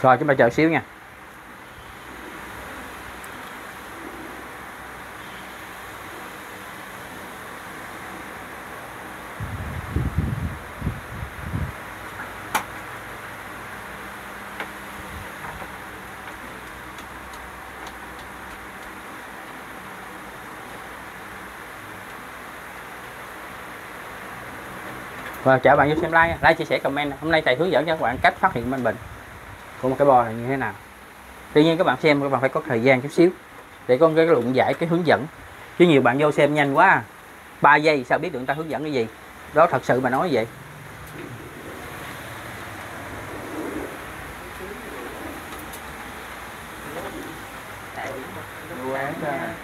Rồi chúng ta chờ xíu nha. Và chào bạn giúp xem like, like chia sẻ comment. Hôm nay thầy hướng dẫn cho các bạn cách phát hiện manh bệnh của một cái bo là như thế nào. Tuy nhiên các bạn xem các bạn phải có thời gian chút xíu để con cái luận giải cái hướng dẫn, chứ nhiều bạn vô xem nhanh quá, ba giây sao biết được người ta hướng dẫn cái gì đó, thật sự mà nói vậy. là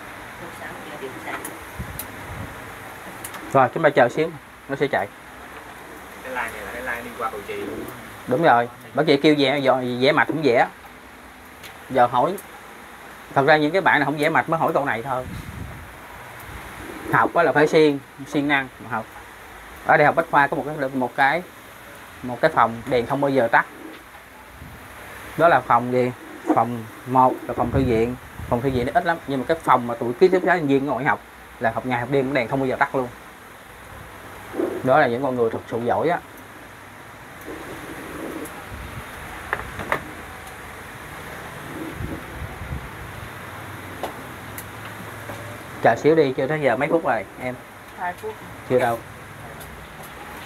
rồi chúng ta chờ xíu nó sẽ chạy. Cái line này là cái line đi qua cầu chì. Đúng rồi, bởi chị kêu vẽ vẽ mạch cũng vẽ. Giờ hỏi, thật ra những cái bạn nào không vẽ mạch mới hỏi câu này thôi. Học đó là phải siêng siêng năng học. Ở đây học Bách Khoa có một cái một cái một cái phòng đèn không bao giờ tắt. Đó là phòng gì? Phòng một là phòng thư viện. Phòng thư viện nó ít lắm, nhưng mà cái phòng mà tụi ký túc xá sinh viên ngồi học là học ngày học đêm đèn không bao giờ tắt luôn. Đó là những con người thực sự giỏi á. Chờ xíu đi, chưa tới giờ mấy phút rồi em? Hai phút. Chưa đâu.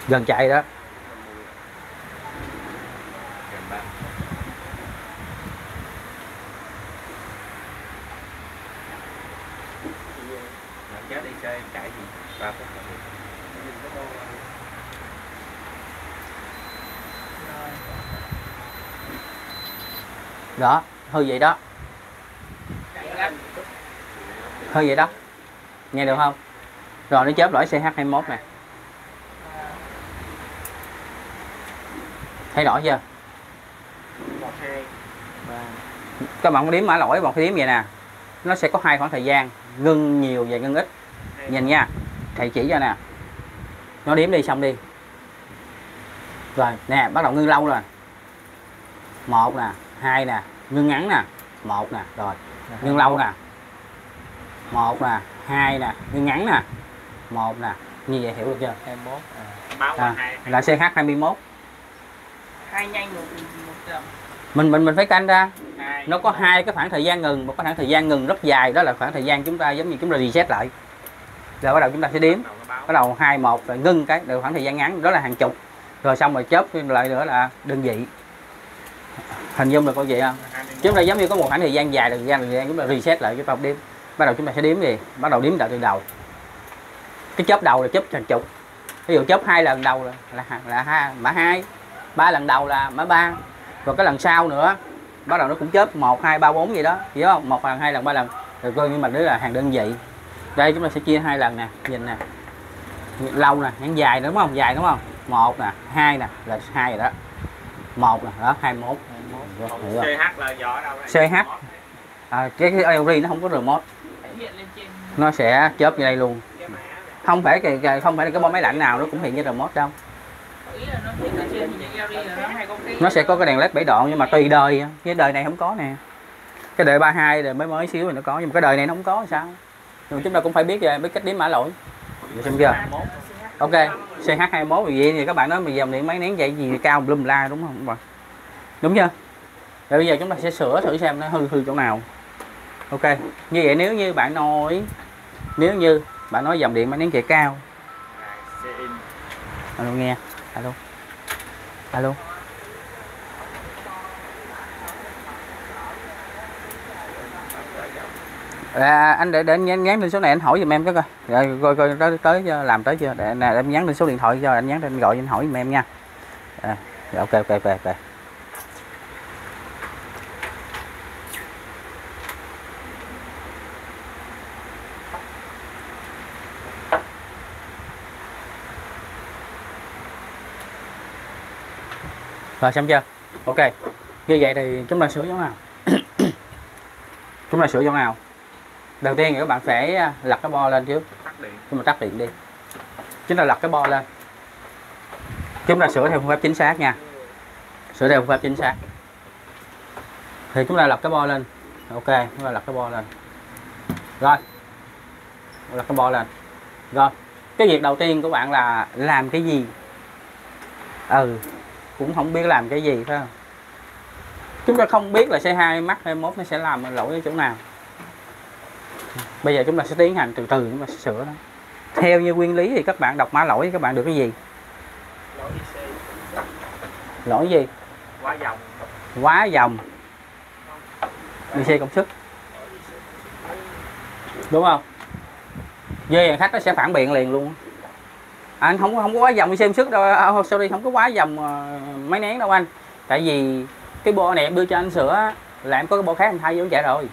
Gần chạy đó. Đó, hơi vậy đó. Hơi vậy đó. Nghe được không? Rồi nó chớp lỗi C H hai mốt nè. Thấy rõ chưa? một, hai, ba. Các bạn đếm mã lỗi, một cái đếm vậy nè. Nó sẽ có hai khoảng thời gian, ngưng nhiều và ngưng ít. Nhìn nha, thầy chỉ cho nè. Nó đếm đi xong đi. Rồi, nè, bắt đầu ngưng lâu rồi. một nè, hai nè, ngưng ngắn nè, một nè, rồi. Ngưng lâu nè. một nè, hai nè, ngưng ngắn nè. một nè, như vậy hiểu được chưa? hai mốt. À, là C H hai mốt. Hai nhanh một lần. Mình mình mình phải canh ra. Nó có hai cái khoảng thời gian ngừng, một cái khoảng thời gian ngừng rất dài, đó là khoảng thời gian chúng ta giống như chúng ta reset lại. Rồi bắt đầu chúng ta sẽ đếm. Bắt đầu hai, một rồi ngưng cái, được khoảng thời gian ngắn, đó là hàng chục. Rồi xong rồi chớp lại nữa là đơn vị. Hình dung được câu chuyện không? Chúng ta giống như có một khoảng thời gian dài, thời gian thời gian chúng ta reset lại cái phòng đếm. Bắt đầu chúng ta sẽ đếm gì? Bắt đầu đếm lại từ đầu. Cái chớp đầu là chớp hàng chục. Ví dụ chớp hai lần đầu là là, là ha, mã hai, ba lần đầu là mã ba. Rồi cái lần sau nữa bắt đầu nó cũng chớp một, hai, ba, bốn gì đó, hiểu không? Một lần, hai lần, ba lần. Rồi coi như mình đấy là hàng đơn vị. Đây chúng ta sẽ chia hai lần nè, nhìn nè. Lâu nè, hàng dài đúng không? Dài đúng không? một nè, hai nè, là hai rồi đó. một nè, đó hai mốt. C H là giỏ đâu này. C H. À, cái cái L G nó không có remote. Nó sẽ chớp như đây luôn. Không phải cái không phải là cái bom máy lạnh nào nó cũng hiện như remote đâu. Nó sẽ có cái đèn led bảy đoạn, nhưng mà tùy đời, cái đời này không có nè. Cái đời ba hai rồi mới mới xíu thì nó có, nhưng mà cái đời này nó không có thì sao? Nhưng chúng ta cũng phải biết biết cách đếm mã lỗi. Xem chưa? Ok, C H hai mốt gì thì các bạn nói mình dòng điện máy nén dạy gì cao blum la đúng không các bạn? Đúng chưa? Rồi bây giờ chúng ta sẽ sửa thử xem nó hư hư chỗ nào. Ok, như vậy nếu như bạn nói nếu như bạn nói dòng điện máy nén chạy cao. Alo nghe. Alo. Alo. À, anh để để anh nhắn lên số này anh hỏi giùm em cái coi. Rồi coi coi tới tới làm tới chưa? Để, để em nhắn lên số điện thoại cho anh nhắn lên gọi anh hỏi giùm em nha. À, ok ok ok ok. Rồi xem chưa? Ok. Như vậy thì chúng ta sửa chỗ nào? Chúng ta sửa chỗ nào? Đầu tiên thì các bạn phải lật cái bo lên trước. Tắt điện. Chúng ta tắt điện đi. Chúng ta lật cái bo lên. Chúng ta sửa theo phương pháp chính xác nha. Sửa theo phương pháp chính xác. Thì chúng ta lật cái bo lên. Ok, chúng ta lật cái bo lên. Rồi. Lật cái bo lên. Rồi. Cái việc đầu tiên của bạn là làm cái gì? Ừ. Cũng không biết làm cái gì phải không? Chúng ta không biết là C hai mắc hai mốt nó sẽ làm lỗi ở chỗ nào. Bây giờ chúng ta sẽ tiến hành từ từ, chúng ta sẽ sửa nó. Theo như nguyên lý thì các bạn đọc mã lỗi các bạn được cái gì? Lỗi gì? Lỗi gì? Quá dòng. Quá dòng. đê xê công suất. Đúng không? Về khách nó sẽ phản biện liền luôn. À, anh không không có quá dòng xem sức đâu, à, sorry không có quá dòng uh, máy nén đâu anh. Tại vì cái bo này em đưa cho anh sửa là em có cái bo khác em thay vô chạy rồi.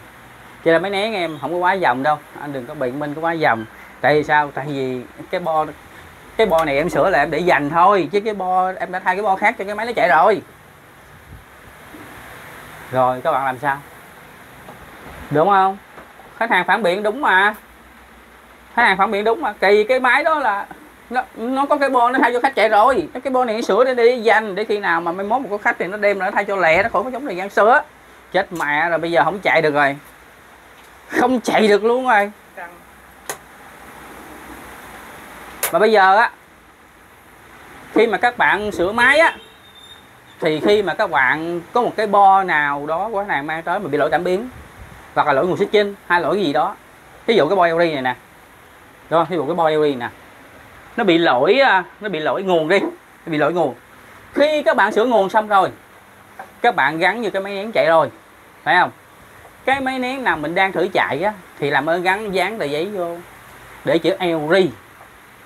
Vậy là máy nén em không có quá vòng đâu, anh đừng có biện minh có quá vòng. Tại vì sao? Tại vì cái bo cái bo này em sửa là em để dành thôi, chứ cái bo em đã thay cái bo khác cho cái máy nó chạy rồi. Rồi các bạn làm sao? Đúng không? Khách hàng phản biện đúng mà. Khách hàng phản biện đúng mà. Kỳ cái máy đó là nó, nó có cái bo nó thay cho khách chạy rồi. Cái bo này nó sửa để đi dành, để khi nào mà mai mốt một có khách thì nó đem lại nó thay cho lẹ, nó khỏi có chống thời gian sửa. Chết mẹ rồi, bây giờ không chạy được rồi. Không chạy được luôn rồi. Mà bây giờ á, khi mà các bạn sửa máy á, thì khi mà các bạn có một cái bo nào đó của khách hàng mang tới mà bị lỗi cảm biến, hoặc là lỗi nguồn xích chinh hay lỗi cái gì đó, ví dụ cái bo lờ giê này nè, đúng không? Ví dụ cái bo lờ giê này nè, nó bị lỗi nó bị lỗi nguồn đi, nó bị lỗi nguồn. Khi các bạn sửa nguồn xong rồi, các bạn gắn như cái máy nén chạy rồi, phải không? Cái máy nén nào mình đang thử chạy á, thì làm ơn gắn dán tờ giấy vô để chữ lờ giê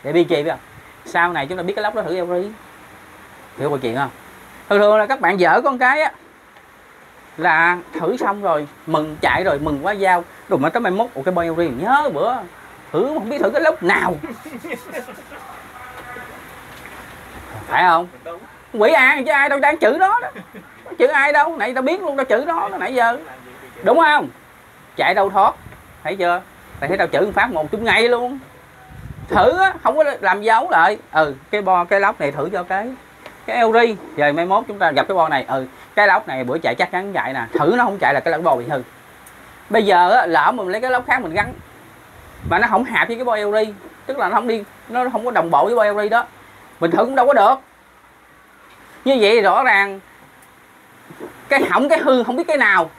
để bi trì, phải không? Sau này chúng ta biết cái lốc đó thử lờ giê, hiểu câu chuyện không? Thường thường là các bạn dở con cái á, là thử xong rồi mừng chạy rồi, mừng quá dao rồi mà tới mai mốt cái bo lờ giê nhớ bữa thử không biết thử cái lốc nào, phải không? Quỷ an chứ ai đâu đang chữ đó, đó. Chữ ai đâu, nãy tao biết luôn, tao chữ đó nãy giờ, đúng không? Chạy đâu thoát, thấy chưa? Tại thấy tao chữ phát một chút ngay luôn, thử á, không có làm dấu lại. Ừ, cái bo cái lốc này thử cho cái cái lờ giê, rồi mai mốt chúng ta gặp cái bo này, ừ cái lốc này bữa chạy chắc chắn chạy nè, thử nó không chạy là cái lốc bo bị hư. Bây giờ á, lỡ mình lấy cái lốc khác mình gắn mà nó không hạp với cái bo lờ giê, tức là nó không đi, nó không có đồng bộ với bo lờ giê đó, mình thử cũng đâu có được. Như vậy rõ ràng cái hỏng cái hư không biết cái nào.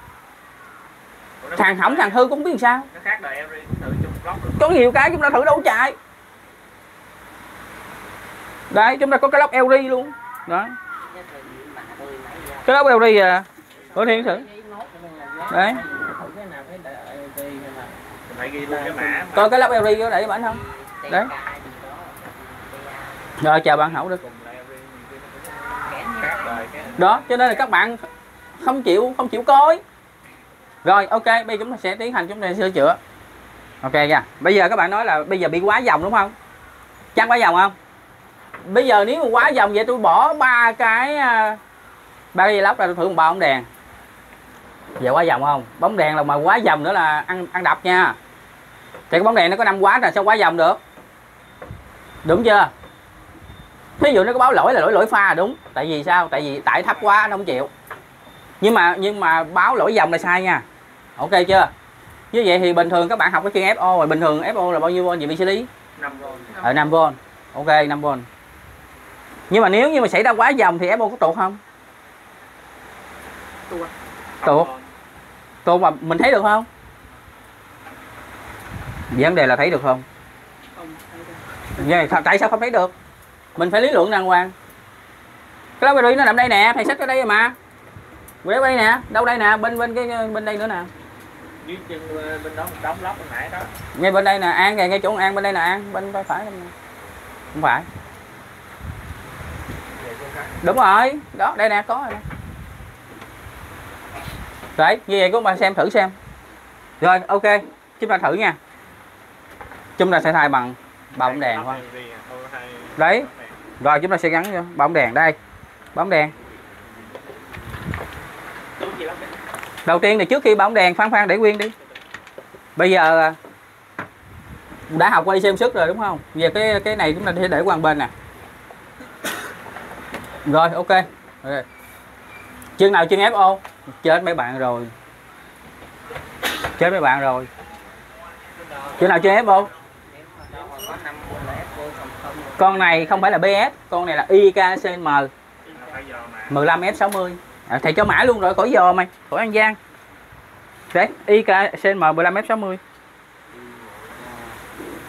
Ủa, thằng hỏng thằng hư cũng không biết làm sao. Nó khác đời em đi, thử chung block được. Có nhiều cái chúng ta thử đâu chạy. Đấy, chúng ta có cái lốc lờ giê luôn. Đó. Cái lốc lờ giê à. Có thiên thử. Đấy. Coi cái lốc lờ giê có để bản không? Đấy. Rồi chào bạn Hậu đi. Đó, cho nên là các bạn không chịu không chịu coi. Rồi ok, bây giờ chúng ta sẽ tiến hành chúng ta sửa chữa. Ok nha. Bây giờ các bạn nói là bây giờ bị quá vòng đúng không? Chắc quá vòng không? Bây giờ nếu mà quá vòng vậy tôi bỏ ba cái ba cái dây lóc ra tôi thử một ba bóng đèn. Giờ quá vòng không? Bóng đèn là mà quá vòng nữa là ăn ăn đập nha. Thì cái bóng đèn nó có năm quá rồi sao quá vòng được? Đúng chưa? Thí dụ nó có báo lỗi là lỗi lỗi pha đúng. Tại vì sao? Tại vì tải thấp quá nó không chịu. Nhưng mà nhưng mà báo lỗi dòng là sai nha. Ok chưa? Như vậy thì bình thường các bạn học cái chuyên ép ô rồi, bình thường ép ô là bao nhiêu volt vậy bị xử lý? năm vôn. Ở năm vôn. Ok, năm vôn. Nhưng mà nếu như mà xảy ra quá dòng thì ép ô có tụt không? Tụt. Tụt. Tụt mà mình thấy được không? Vấn đề là thấy được không? Không thấy được. Tại sao không thấy được? Mình phải lý luận đàng hoàng. Cái lốc lờ giê nó nằm đây nè, thầy xách ở đây mà. Quẹo đây nè, đâu đây nè, bên bên cái bên đây nữa nè. Dưới chân bên đó một đống lóc hồi nãy đó. Ngay bên đây nè, An ngay ngay chỗ An bên đây nè, An bên tay phải. Không phải. Đúng rồi, đó, đây nè, có rồi nè. Đấy, như vậy của bạn xem thử xem. Rồi, ok, chúng ta thử nha. Chúng ta sẽ thay bằng ba bóng đèn thôi. Đấy. Rồi chúng ta sẽ gắn cho bóng đèn đây. Bóng đèn. Đầu tiên thì trước khi bóng đèn Phan Phan để nguyên đi. Bây giờ đã học quay xem sức rồi đúng không? Về cái cái này chúng ta sẽ để qua bên nè. Rồi ok. Rồi. Chương nào chương ép ô? Chết mấy bạn rồi. Chết mấy bạn rồi. Chương nào chương ép ô? Con này không phải là bê ét, con này là I K C M mười lăm F sáu mươi. À, thầy cho mã luôn rồi, khỏi dò mày, khỏi An Giang. Đấy, I K C M mười lăm F sáu mươi.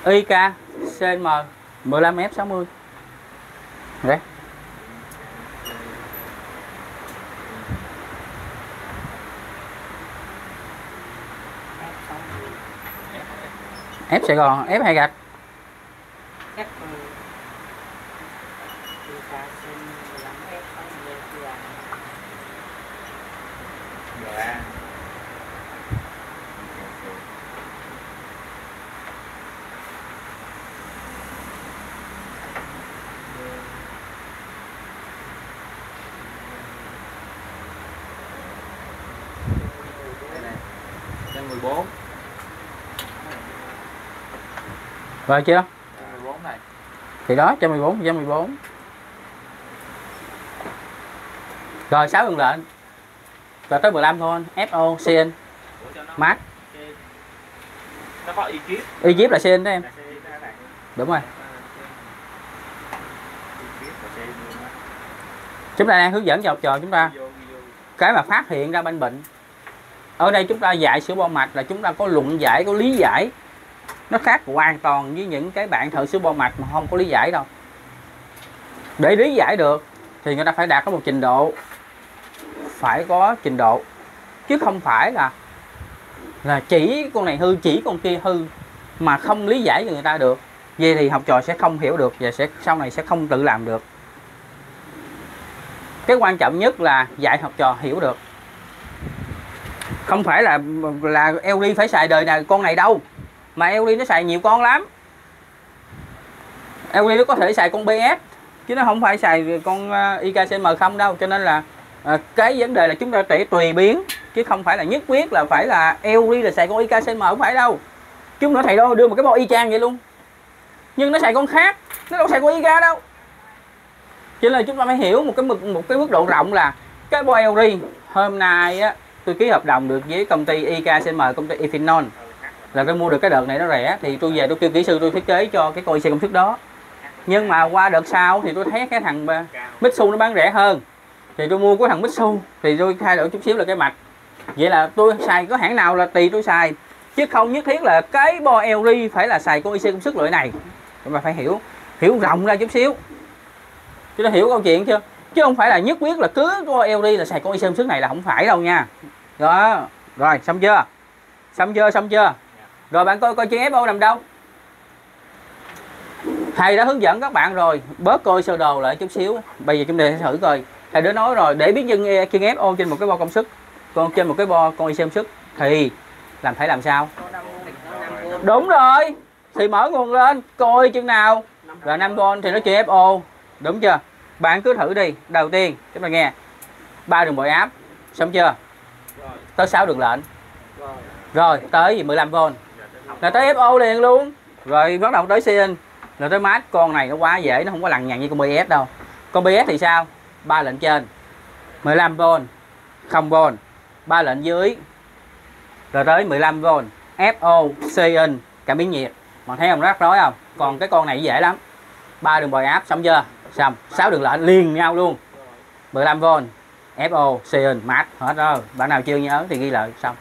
I K C M mười lăm F sáu mươi. Đấy. F Sài Gòn, F hai gạch. mười bốn. Rồi chưa? mười bốn này. Thì đó, một trăm mười bốn, một trăm mười bốn. Rồi sáu đường lệnh. Rồi tới mười lăm thôi, ép ô, xê en, mát. Nó có Egypt. Egypt là xê en đó em. Đúng rồi. Chúng ta đang hướng dẫn cho học trò chúng ta cái mà phát hiện ra bên bệnh. Ở đây chúng ta dạy sữa bo mạch là chúng ta có luận giải, có lý giải. Nó khác hoàn toàn với những cái bạn thợ sữa bo mạch mà không có lý giải đâu. Để lý giải được thì người ta phải đạt có một trình độ, phải có trình độ, chứ không phải là là chỉ con này hư, chỉ con kia hư mà không lý giải cho người ta được. Vậy thì học trò sẽ không hiểu được và sẽ sau này sẽ không tự làm được. Cái quan trọng nhất là dạy học trò hiểu được. Không phải là là lờ giê phải xài đời này con này đâu, mà lờ giê nó xài nhiều con lắm. lờ giê nó có thể xài con pê ét chứ nó không phải xài con i ca xê em không đâu, cho nên là à, cái vấn đề là chúng ta tỉ tùy biến chứ không phải là nhất quyết là phải là lờ giê là xài con i ca xê em, không phải đâu. Chúng nó thầy đâu đưa một cái bo y chang vậy luôn, nhưng nó xài con khác, nó đâu xài con i ca đâu. Cho nên chúng ta phải hiểu một cái một cái mức độ rộng là cái bo lờ giê hôm nay á, tôi ký hợp đồng được với công ty i ca xê em, công ty Infineon, là tôi mua được cái đợt này nó rẻ thì tôi về tôi kêu kỹ sư tôi thiết kế cho cái con i xê công suất đó. Nhưng mà qua đợt sau thì tôi thấy cái thằng Mitsu nó bán rẻ hơn thì tôi mua của thằng Mitsu, thì tôi thay đổi chút xíu là cái mạch. Vậy là tôi xài có hãng nào là tùy tôi xài, chứ không nhất thiết là cái bo lờ giê phải là xài con i xê công suất loại này. Chúng ta phải hiểu hiểu rộng ra chút xíu. Chúng ta hiểu câu chuyện chưa? Chứ không phải là nhất quyết là cứ bo lờ giê là xài con i xê công suất này là không phải đâu nha. Đó, rồi xong chưa? Xong chưa? Xong chưa? Rồi bạn coi coi chuyện ép ô nằm đâu. Thầy đã hướng dẫn các bạn rồi, bớt coi sơ đồ lại chút xíu. Bây giờ chúng ta sẽ thử coi. Thầy đã nói rồi, để biết chân chuyên ép ô trên một cái bo công suất, còn trên một cái bo con i xê công suất thì làm phải làm sao? Đúng rồi. Thì mở nguồn lên, coi chừng nào là năm vôn thì nó chuyên ép ô, đúng chưa? Bạn cứ thử đi. Đầu tiên, chúng ta nghe ba đường bội áp, xong chưa? Tới sáu đường lệnh. Rồi, tới mười lăm vôn. Là tới ép ô liền luôn. Rồi bắt đầu tới xê en, rồi tới mát. Con này nó quá dễ, nó không có lằng nhằng như con pê ét đâu. Con pê ét thì sao? ba lệnh trên mười lăm vôn, không vôn, ba lệnh dưới, rồi tới mười lăm vôn, ép ô, xê en, cảm biến nhiệt. Bạn thấy không, rắc rối không? Còn cái con này dễ lắm. ba đường bồi áp, xong chưa? Xong, sáu đường lệnh liền nhau luôn. mười lăm vôn, ép ô, xê en, mát, hết rồi. Bạn nào chưa nhớ thì ghi lại xong.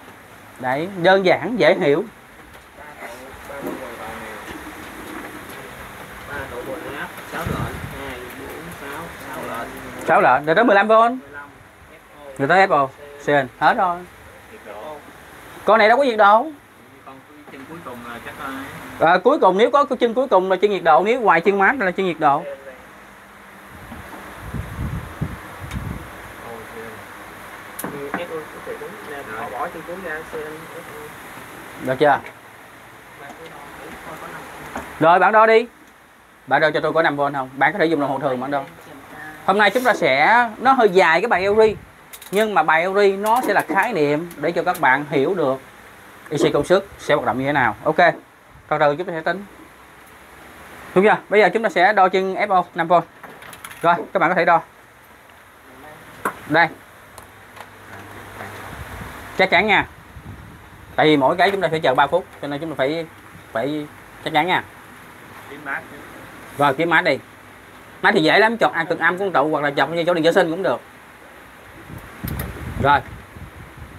Đấy, đơn giản, dễ hiểu. sáu lệnh, rồi tới mười lăm vôn, rồi tới ép ô, xê en, hết rồi. Con này đâu có nhiệt độ. À, cuối cùng nếu có cái chân cuối cùng là chân nhiệt độ, nếu ngoài chân mát là chân nhiệt độ. Được chưa? Rồi bạn đo đi. Bạn đo cho tôi có năm vôn không? Bạn có thể dùng đồng hồ thường bạn đo. Hôm nay chúng ta sẽ, nó hơi dài cái bài lờ giê, nhưng mà bài lờ giê nó sẽ là khái niệm để cho các bạn hiểu được i xê công suất sẽ hoạt động như thế nào. Ok, từ từ chúng ta sẽ tính. Đúng chưa? Bây giờ chúng ta sẽ đo chân ép ô năm vôn. Rồi, các bạn có thể đo. Đây, chắc chắn nha. Tại vì mỗi cái chúng ta phải chờ ba phút, cho nên chúng ta phải phải chắc chắn nha. Rồi, kiếm mát đi. Mát thì dễ lắm, chọn ăn cực âm cũng trụ hoặc là chọn như chỗ điện vệ sinh cũng được. Rồi,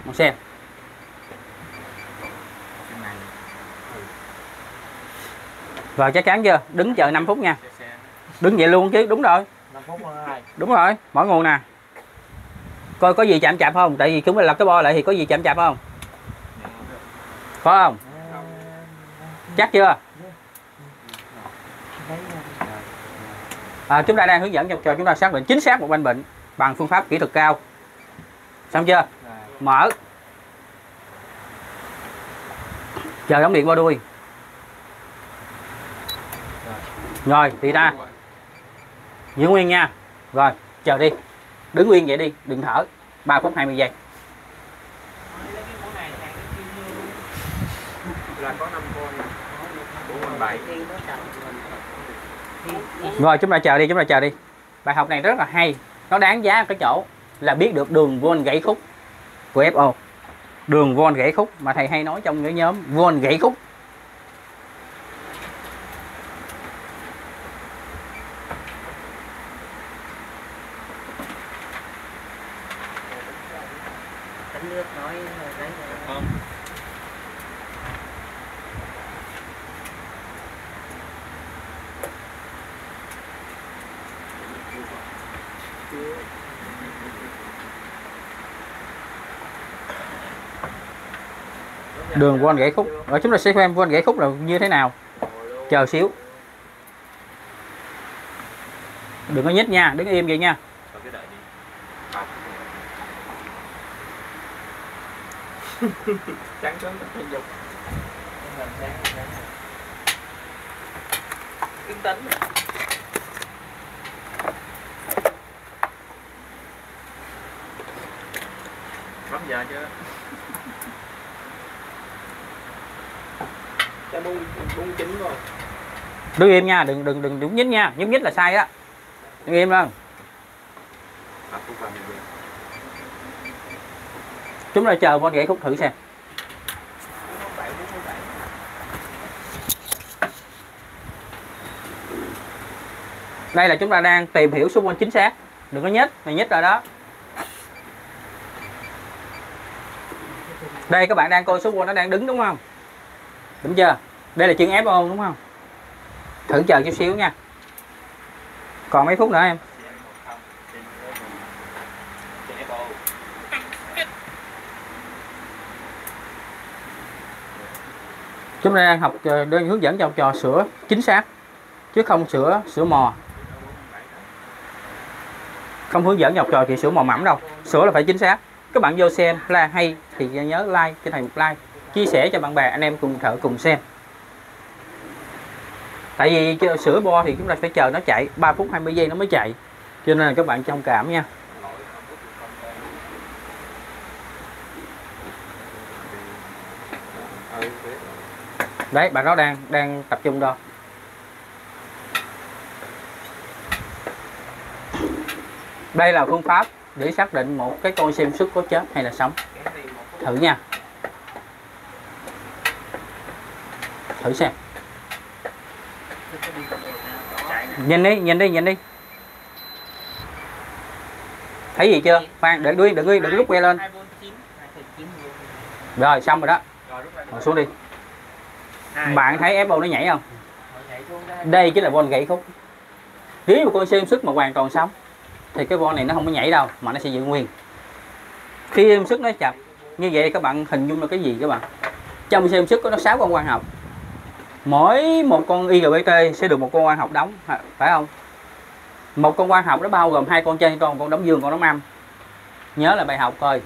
một xem. Rồi chắc chắn chưa? Đứng chờ năm phút nha. Đứng vậy luôn chứ, đúng rồi. Đúng rồi, mở nguồn nè. Coi có gì chạm chạp không? Tại vì chúng mình lập cái bo lại thì có gì chạm chạp không? Có không? Chắc chưa? À, chúng ta đang hướng dẫn cho chúng ta xác định chính xác một bệnh bệnh bằng phương pháp kỹ thuật cao. Xong chưa? Mở. Chờ đóng điện bo đuôi. Rồi, thì ra giữ nguyên nha. Rồi, chờ đi. Đứng nguyên vậy đi, đừng thở. ba phút hai mươi giây. là có năm con bốn con bảy. Rồi chúng ta chờ đi, chúng ta chờ đi. Bài học này rất là hay, nó đáng giá cái chỗ là biết được đường volt gãy khúc của ép ô. Đường volt gãy khúc mà thầy hay nói trong cái nhóm volt gãy khúc. Đường von gãy khúc. Rồi chúng ta sẽ xem von gãy khúc là như thế nào. Chờ xíu. Đừng có nhích nha, đứng im vậy nha. Giờ chứ. Đứng im nha, đừng đừng đừng nhúc nhích nha, nhúc nhích là sai đó. Đứng im lên. Chúng ta chờ con gãy khúc thử xem. Đây là chúng ta đang tìm hiểu xung quanh chính xác. Đừng có nhích, mày nhích rồi đó. Đây các bạn đang coi số volt nó đang đứng đúng không? Đúng chưa? Đây là chân ép ô đúng không? Thử chờ chút xíu nha. Còn mấy phút nữa em. Chúng ta đang học đơn hướng dẫn cho học trò sửa chính xác chứ không sửa sửa mò. Không hướng dẫn học trò chị sửa mò mẫm đâu. Sửa là phải chính xác. Các bạn vô xem là hay thì nhớ like cho thầy một like, chia sẻ cho bạn bè anh em cùng thợ cùng xem. Tại vì sửa bo thì chúng ta phải chờ nó chạy ba phút hai mươi giây nó mới chạy, cho nên là các bạn thông cảm nha. Đấy, bạn đó đang đang tập trung đo. Đây là phương pháp để xác định một cái con xem sức có chết hay là sống. Thử nha. Thử xem. Nhìn đi, nhìn đi, nhìn đi. Thấy gì chưa? Khoan, để đuôi, đừng đừng rút que lên. Rồi, xong rồi đó. Rồi xuống đi. Bạn thấy ép ô nó nhảy không? Đây chính là von gãy khúc. Nếu mà con xem sức mà hoàn toàn sống thì cái von này nó không có nhảy đâu mà nó sẽ giữ nguyên. Khi em sức nó chập như vậy các bạn hình dung là cái gì các bạn? Trong xem sức có nó sáu con quan học, mỗi một con i giê bê tê sẽ được một con quan học đóng, phải không? Một con quan học nó bao gồm hai con trên con, con đóng dương, con đóng âm. Nhớ là bài học coi,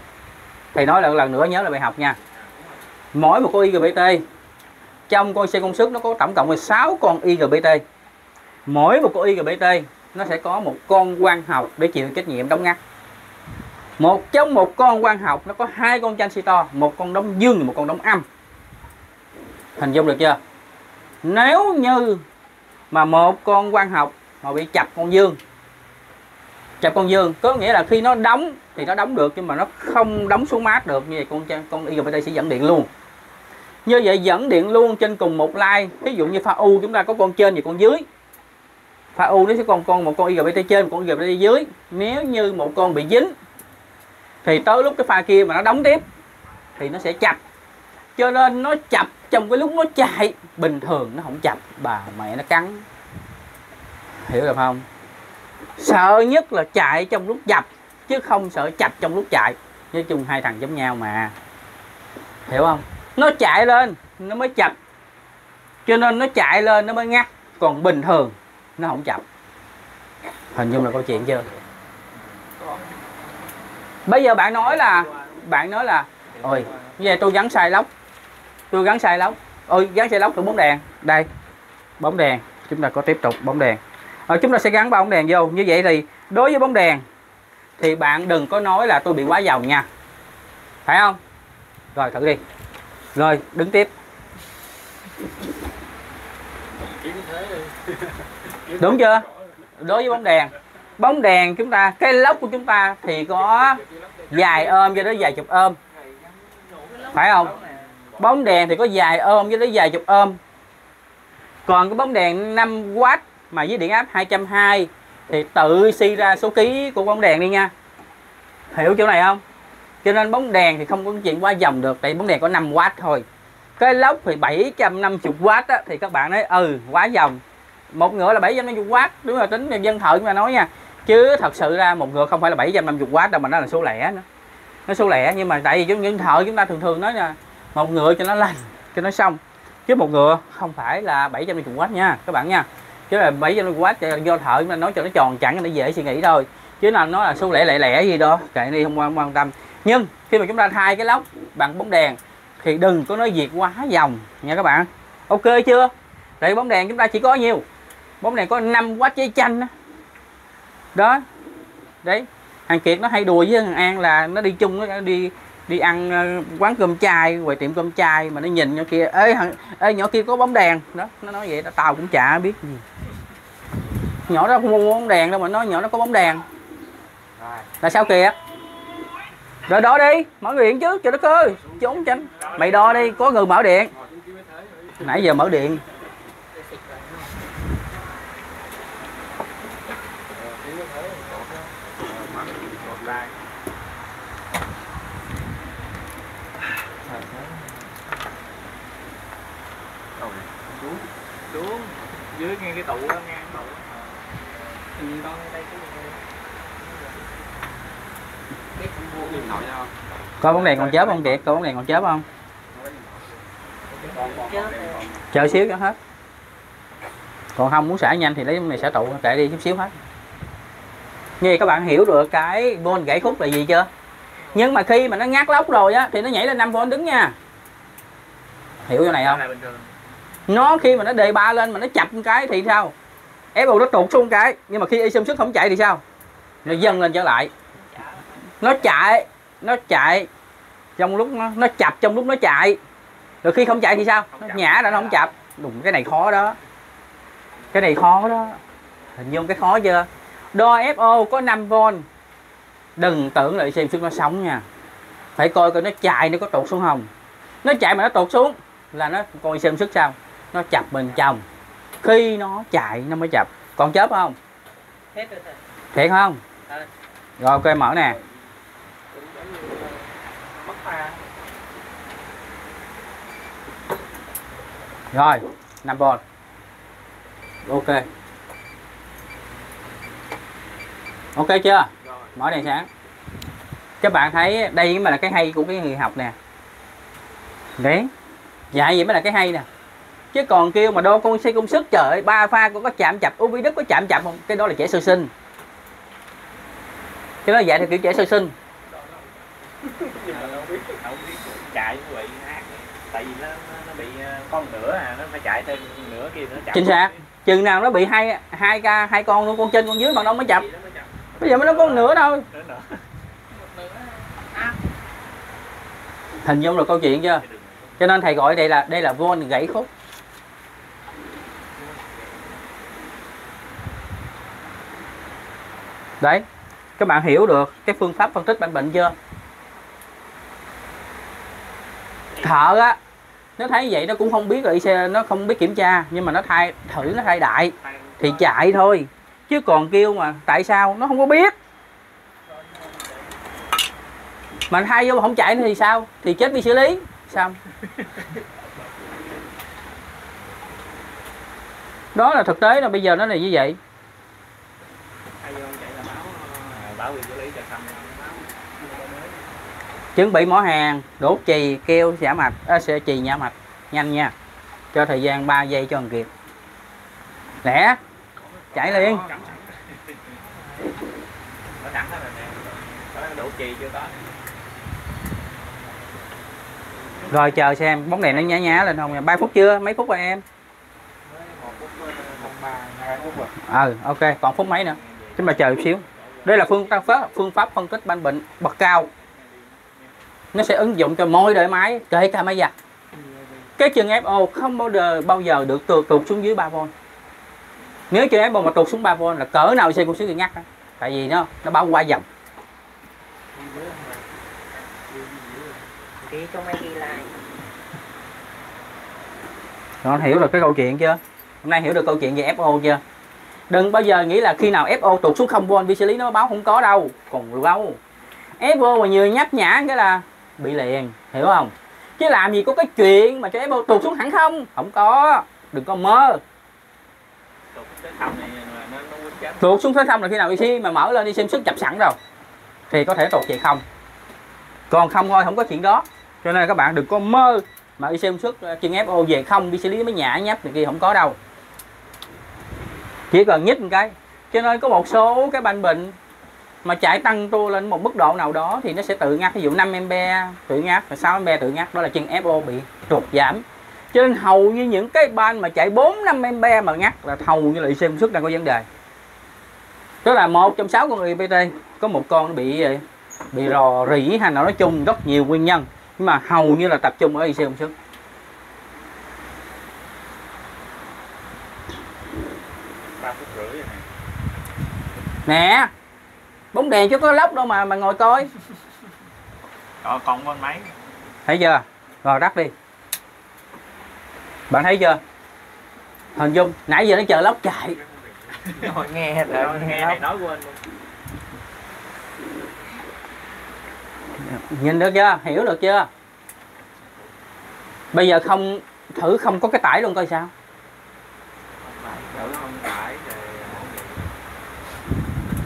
thầy nói lần lần nữa nhớ là bài học nha. Mỗi một con i giê bê tê trong con xem công suất nó có tổng cộng là sáu con i giê bê tê. Mỗi một con i giê bê tê nó sẽ có một con quan học để chịu trách nhiệm đóng ngắt. Một trong một con quan học nó có hai con transistor, một con đóng dương và một con đóng âm. Hình dung được chưa? Nếu như mà một con quan học mà bị chập con dương, chập con dương có nghĩa là khi nó đóng thì nó đóng được nhưng mà nó không đóng xuống mát được, như vậy con con i giê bê tê sẽ dẫn điện luôn. Như vậy dẫn điện luôn trên cùng một line. Ví dụ như pha U chúng ta có con trên và con dưới. Pha U nó sẽ còn con một con i giê bê tê trên, một con i giê bê tê dưới. Nếu như một con bị dính thì tới lúc cái pha kia mà nó đóng tiếp thì nó sẽ chập. Cho nên nó chập trong cái lúc nó chạy, bình thường nó không chập, bà mẹ nó cắn. Hiểu được không? Sợ nhất là chạy trong lúc chập chứ không sợ chập trong lúc chạy. Nói chung hai thằng giống nhau mà. Hiểu không? Nó chạy lên nó mới chập. Cho nên nó chạy lên nó mới ngắt, còn bình thường nó không chậm. Hình dung là câu chuyện chưa? Bây giờ bạn nói là bạn nói là ôi về tôi gắn sai lóc, tôi gắn sai lóc, ôi gắn sai lóc thử bóng đèn. Đây bóng đèn, chúng ta có tiếp tục bóng đèn. Ờ, chúng ta sẽ gắn ba bóng đèn vô. Như vậy thì đối với bóng đèn thì bạn đừng có nói là tôi bị quá dòng nha, phải không? Rồi thử đi, rồi đứng tiếp. Đúng chưa? Đối với bóng đèn, bóng đèn chúng ta, cái lốc của chúng ta thì có dài ôm cho đến dài chục ôm, phải không? Bóng đèn thì có dài ôm cho đến dài chục ôm. Còn cái bóng đèn năm oát mà với điện áp hai trăm hai mươi thì tự suy ra số ký của bóng đèn đi nha. Hiểu chỗ này không? Cho nên bóng đèn thì không có chuyện qua dòng được, tại bóng đèn có năm oát thôi. Cái lốc thì bảy trăm năm mươi oát á, thì các bạn nói ừ quá dòng. Một ngựa là bảy trăm năm mươi oát, đúng là tính dân thợ chúng ta nói nha. Chứ thật sự ra một ngựa không phải là bảy trăm năm mươi oát đâu mà nó là số lẻ nữa. Nó số lẻ, nhưng mà tại vì chúng dân thợ chúng ta thường thường nói nha, một ngựa cho nó lành, cho nó xong. Chứ một ngựa không phải là bảy trăm năm mươi oát nha các bạn nha. Chứ là bảy trăm năm mươi oát do thợ chúng ta nói cho nó tròn chẵn để dễ suy nghĩ thôi. Chứ là nó là số lẻ lẻ lẻ gì đó, kệ đi, không quan tâm. Nhưng khi mà chúng ta thay cái lốc bằng bóng đèn thì đừng có nói việc quá dòng nha các bạn. Ok chưa? Tại bóng đèn chúng ta chỉ có nhiều, bóng đèn có năm oát giấy chanh đó. Đó. Đấy, thằng Kiệt nó hay đùa với thằng An là nó đi chung, nó đi đi ăn quán cơm chai, ngoài tiệm cơm chai mà nó nhìn nhỏ kia, ê thằng ê nhỏ kia có bóng đèn. Đó, nó nói vậy đó, tao cũng chả biết gì. Nhỏ đó không mua bóng đèn đâu mà nói nhỏ nó có bóng đèn. Là sao kìa? Rồi đo đi, mở điện chứ, trời đất ơi, trốn tránh. Mày đo đi, có người mở điện. Nãy giờ mở điện. Xuống dưới ngay cái tụ đó, ngang tụ. Nhìn con đây cái coi bóng đèn còn chớp không Kiệt? Coi bóng đèn còn chớp không? Chờ xíu cho hết. Còn không muốn xả nhanh thì lấy bóng này xả tụ, kệ đi chút xíu hết. Như vậy các bạn hiểu được cái volt gãy khúc là gì chưa? Nhưng mà khi mà nó ngắt lốc rồi á thì nó nhảy lên năm vôn đứng nha. Hiểu chỗ này không? Nó khi mà nó đề ba lên mà nó chập một cái thì sao? ép ô nó tụt xuống một cái, nhưng mà khi y xung sức không chạy thì sao? Nó dâng lên trở lại. Nó chạy, nó chạy trong lúc nó, nó chập trong lúc nó chạy. Rồi khi không chạy thì sao? Nó nhả ra, nó không chập. Đúng, cái này khó đó. Cái này khó đó. Hình dung cái khó chưa? Đo ép ô có năm vôn. Đừng tưởng là xem xương nó sống nha. Phải coi coi nó chạy nó có tụt xuống không. Nó chạy mà nó tụt xuống là nó coi xem sức sao. Nó chập bên trong. Khi nó chạy nó mới chập. Còn chớp không? Thiệt không? Rồi ok mở nè. Rồi, năm vôn. Ok. Ok chưa? Mở đèn sáng. Các bạn thấy đây mới là cái hay của cái người học nè. Đấy. Dạy vậy mới là cái hay nè. Chứ còn kêu mà đo con xe công sức, trời ơi, ba pha cũng có chạm chập, u vi đức có chạm chập không? Cái đó là trẻ sơ sinh. Cái đó dạy theo kiểu trẻ sơ sinh. Chạy vậy tại vì nó nó bị con nữa à, nó phải chạy thêm nửa kia nữa chậm. Chính xác. Chừng nào nó bị hai hai ca hai con luôn, con trên con dưới mà nó mới chập. Bây giờ mới nó có nửa thôi. Hình dung được câu chuyện chưa? Cho nên thầy gọi đây là đây là volt gãy khúc. Đấy, các bạn hiểu được cái phương pháp phân tích bệnh bệnh chưa? Thợ á, nó thấy vậy nó cũng không biết là xe, nó không biết kiểm tra, nhưng mà nó thay thử nó thay đại thì chạy thôi, chứ còn kêu mà tại sao nó không có biết mà thay vô mà không chạy nữa thì sao, thì chết bị xử lý xong. Đó là thực tế là bây giờ nó là như vậy. Chuẩn bị mỏ hàng, đốt chì, keo, xả mạch, à, sẽ chì nhả mạch, nhanh nha. Cho thời gian ba giây cho thằng Kiệt. Lẹ, chạy liền. Rồi chờ xem bóng đèn nó nhá nhá lên không nha. ba phút chưa? Mấy phút rồi em? Ừ, ok, còn phút mấy nữa. Chúng ta chờ một xíu. Đây là phương pháp phương pháp phân tích ban bệnh bậc cao. Nó sẽ ứng dụng cho mọi đời máy, kể cả máy giặt. Cái chân ép ô không bao giờ bao giờ được tụt, tụt xuống dưới ba vôn. Nếu chân ép ô mà tụt xuống ba vôn là cỡ nào xe cũng sẽ bị ngắt đó. Tại vì nó nó báo qua dòng. Con hiểu được cái câu chuyện chưa? Hôm nay hiểu được câu chuyện về ép ô chưa? Đừng bao giờ nghĩ là khi nào ép ô tụt xuống không vôn vi xử lý nó báo, không có đâu, còn lâu. ép ô mà nhiều nhấp nhả cái là bị liền, hiểu không? Chứ làm gì có cái chuyện mà cho ép ô tụt xuống hẳn không? Không có, đừng có mơ. Tụt xuống tới không là khi nào i xê mà mở lên đi xem sức chập sẵn rồi thì có thể tụt về không. Còn không thôi không có chuyện đó. Cho nên các bạn đừng có mơ mà đi xem suất chân ép ô về không đi xử lý mấy nhả nhấp này kia, không có đâu. Chỉ cần nhích một cái. Cho nên có một số cái banh bệnh mà chạy tăng tua lên một mức độ nào đó thì nó sẽ tự ngắt, ví dụ năm ampere tự ngắt, sáu ampere tự ngắt, đó là chân ép ô bị trục giảm. Cho nên hầu như những cái banh mà chạy bốn năm ampere mà ngắt là hầu như là đi xem suất đang có vấn đề. Tức là một trong sáu con i pê tê có một con nó bị bị rò rỉ hay là nói chung rất nhiều nguyên nhân, nhưng mà hầu như là tập trung ở i xê công suất. ba phút rưỡi nè, bóng đèn chứ có lóc đâu mà mà ngồi coi. Còn còn bên máy thấy chưa, rồi đắt đi. Bạn thấy chưa, hình dung nãy giờ nó chờ lóc chạy. Ngồi nghe rồi nghe này nói quên luôn. Nhìn được chưa, hiểu được chưa? Bây giờ không thử không có cái tải luôn coi sao.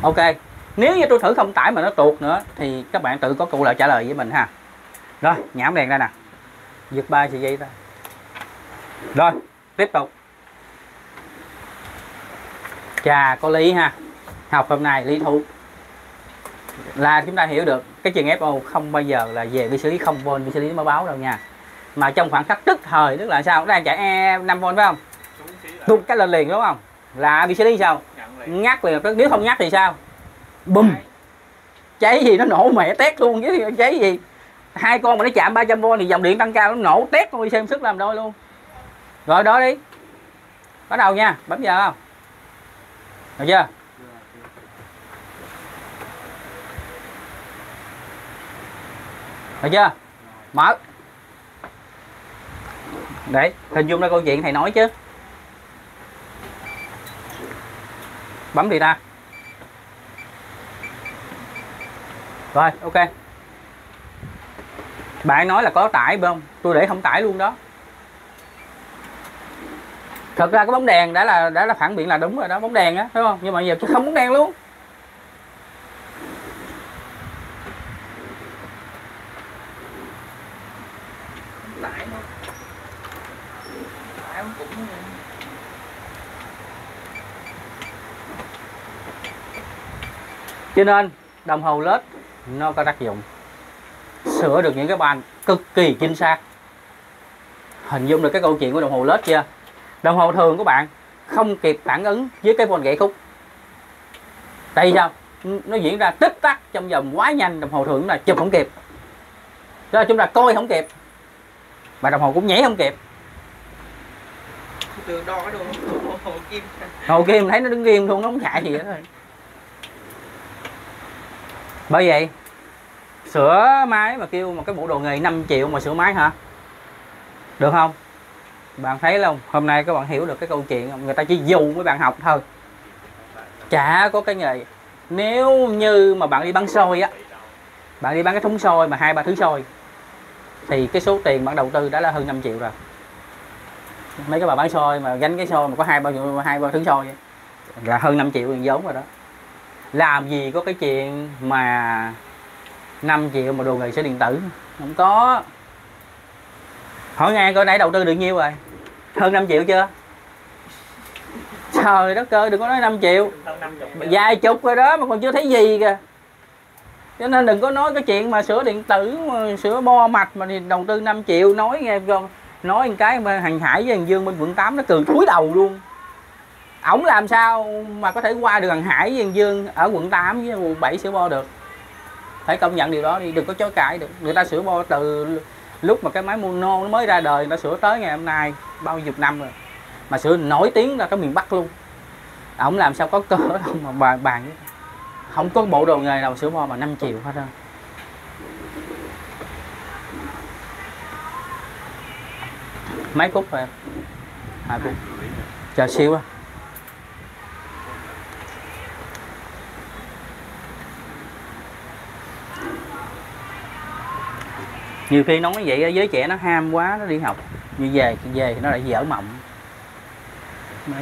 Ok, nếu như tôi thử không tải mà nó tuột nữa thì các bạn tự có câu lại trả lời với mình ha. Rồi nhảm đèn ra nè, giật ba sợi dây ta. Rồi tiếp tục. Chà, có lý ha. Học hôm nay lý thú là chúng ta hiểu được cái chân ép ô không bao giờ là về vi xử lý không vôn vi xử lý mới báo đâu nha, mà trong khoảng khắc tức thời, tức là sao, đang chạy e năm vôn phải không, tụt cái lên liền đúng không, là vi xử lý sao ngắt liền. Nếu không ngắt thì sao, bùm, cháy gì nó nổ mẹ tét luôn. Chứ cháy gì hai con mà nó chạm ba trăm vôn thì dòng điện tăng cao nó nổ tét luôn, đi xem sức làm đôi luôn. Rồi đó đi, bắt đầu nha, bấm giờ không được chưa. Được chưa? Mở. Đấy, hình dung ra câu chuyện thầy nói chứ. Bấm đi ta. Rồi, ok. Bạn nói là có tải không? Tôi để không tải luôn đó. Thật ra cái bóng đèn đã là đã là phản biện là đúng rồi đó, bóng đèn á, thấy không? Nhưng mà giờ tôi không bóng đèn luôn. Cho nên đồng hồ led nó có tác dụng sửa được những cái bàn cực kỳ chính xác. Hình dung được cái câu chuyện của đồng hồ led chưa? Đồng hồ thường các bạn không kịp phản ứng với cái vôn gãy khúc. Tại sao? Nó diễn ra tích tắc trong vòng quá nhanh, đồng hồ thường là chụp không kịp. Cho nên chúng ta coi không kịp. Mà đồng hồ cũng nhảy không kịp. Từ đo cái đồng hồ kim. Hồ kim thấy nó đứng im luôn, nó không chạy gì hết rồi. Bởi vậy sửa máy mà kêu một cái bộ đồ nghề năm triệu mà sửa máy hả, được không? Bạn thấy không, hôm nay các bạn hiểu được cái câu chuyện không? Người ta chỉ dù với bạn học thôi, chả có cái nghề. Nếu như mà bạn đi bán xôi á, bạn đi bán cái thúng xôi mà hai ba thứ xôi thì cái số tiền bạn đầu tư đã là hơn năm triệu rồi. Mấy cái bà bán xôi mà gánh cái xôi mà có hai ba hai ba thứ xôi là hơn năm triệu tiền vốn rồi đó. Làm gì có cái chuyện mà năm triệu mà đồ nghề sửa điện tử, không có. Hỏi ngang coi nãy đầu tư được nhiêu rồi, hơn năm triệu chưa? Trời đất ơi, đừng có nói năm triệu, vài chục rồi đó mà còn chưa thấy gì kìa. Cho nên đừng có nói cái chuyện mà sửa điện tử, sửa bo mạch mà đầu tư năm triệu. Nói nghe con, nói một cái mà Hàng Hải với Hàng Dương bên quận tám nó cường cúi đầu luôn. Ổng làm sao mà có thể qua được Hàng Hải với Hàng Dương ở quận tám với quận bảy sửa bo được. Phải công nhận điều đó đi, đừng có chối cãi được. Người ta sửa bo từ lúc mà cái máy mono nó mới ra đời, người ta sửa tới ngày hôm nay bao nhiêu năm rồi, mà sửa nổi tiếng ra cái miền Bắc luôn. Ổng làm sao có cơ đâu mà bàn bàn không có bộ đồ nghề nào sửa mò mà năm triệu hết trơn. Mấy cút rồi em? Hai cút. Chờ xíu á. Nhiều khi nói vậy giới trẻ nó ham quá, nó đi học như về về thì nó lại dở mộng. Mấy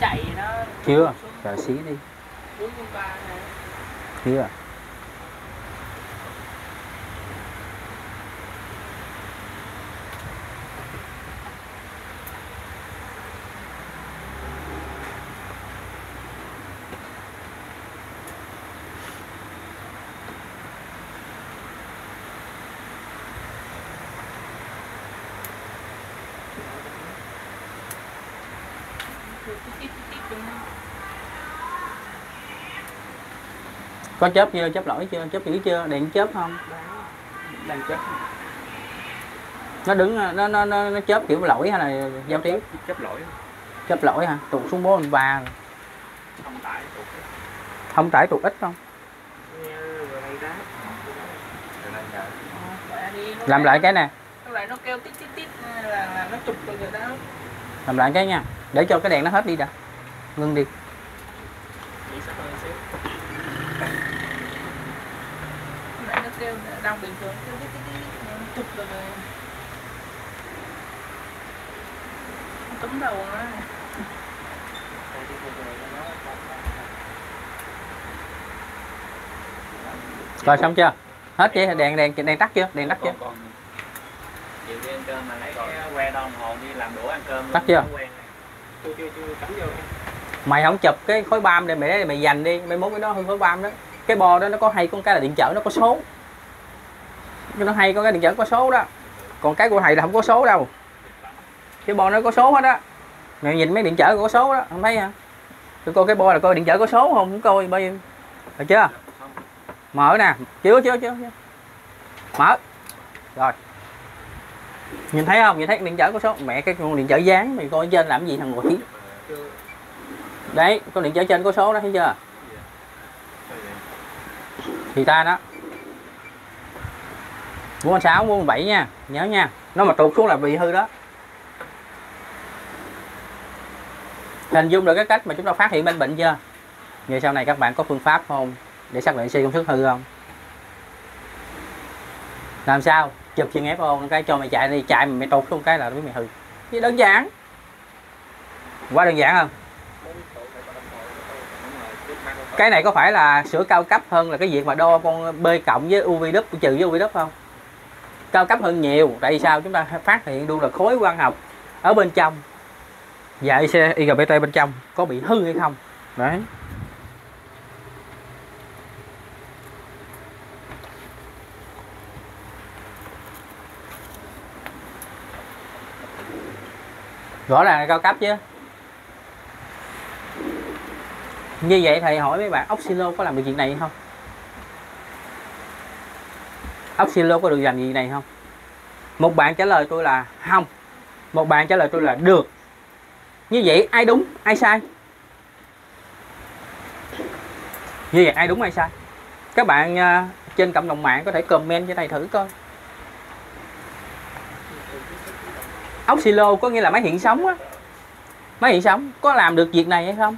chạy nó chưa chờ xí đi chưa. Có chớp chưa? Chớp lỗi chưa? Chớp dữ chưa? Điện chớp không? Đang chớp. Nó đứng nó nó nó, nó chớp kiểu lỗi hay là giao tiếp? Chớp lỗi. Chớp lỗi hả? Tụt xuống bốn ba. Không tải tụt. Không tải tụt ít không? Làm lại cái nè. Làm lại nó kêu tít tít tít là nó chụp rồi đó. Làm lại cái nha. Để cho cái đèn nó hết đi đã. Ngưng đi. Đang bình thường chụp rồi túm đầu nó. Rồi xong chưa? Hết chưa? Đèn đèn đèn tắt chưa? Đèn tắt chưa? Chiều đi ăn cơm mà lấy cái que đo đồng hồ đi làm đũa ăn cơm. Tắt chưa? Mày không chụp cái khối bam này, mày mày dành đi, mày muốn cái đó hơn khối bam đó. Cái bo đó nó có hay con cái là điện trở nó có số. Nó hay có cái điện dẫn có số đó. Còn cái của thầy là không có số đâu. Cái bo nó có số hết đó. Mày nhìn mấy điện trở có số đó, không thấy hả? Tôi coi cái bo là coi điện trở có số không, cũng coi bao nhiêu. Được chưa? Mở nè, chưa chưa chưa. Mở. Rồi. Nhìn thấy không? Nhìn thấy điện trở có số. Mẹ cái con điện trở dán mày coi trên làm gì thằng ngồi. Đấy, con điện trở trên có số đó thấy chưa? Thì ta đó. bốn sáu, bốn bảy nha, nhớ nha. Nó mà tụt xuống là bị hư đó. Hình dung được cái cách mà chúng ta phát hiện bên bệnh chưa? Vậy sau này các bạn có phương pháp không? Để xác định xe công suất hư không? Làm sao? Chụp chân ép không? Cái cho mày chạy đi, chạy mày tụt xuống cái là biết mày hư. Thì đơn giản. Quá đơn giản không? Cái này có phải là sửa cao cấp hơn là cái việc mà đo con B cộng với u vê đúp, trừ với u vê đúp không? Cao cấp hơn nhiều. Tại vì sao? Chúng ta phát hiện luôn là khối quang học ở bên trong dạy xe i giê bê tê bên trong có bị hư hay không. Đấy, rõ ràng là cao cấp chứ. Như vậy thầy hỏi mấy bạn Oxylo có làm được chuyện này không? Oxylo có được làm gì này không? Một bạn trả lời tôi là không. Một bạn trả lời tôi là được. Như vậy ai đúng, ai sai? Như vậy ai đúng, ai sai? Các bạn uh, trên cộng đồng mạng có thể comment cho thầy thử coi. Oxylo có nghĩa là máy hiện sóng á. Máy hiện sóng có làm được việc này hay không?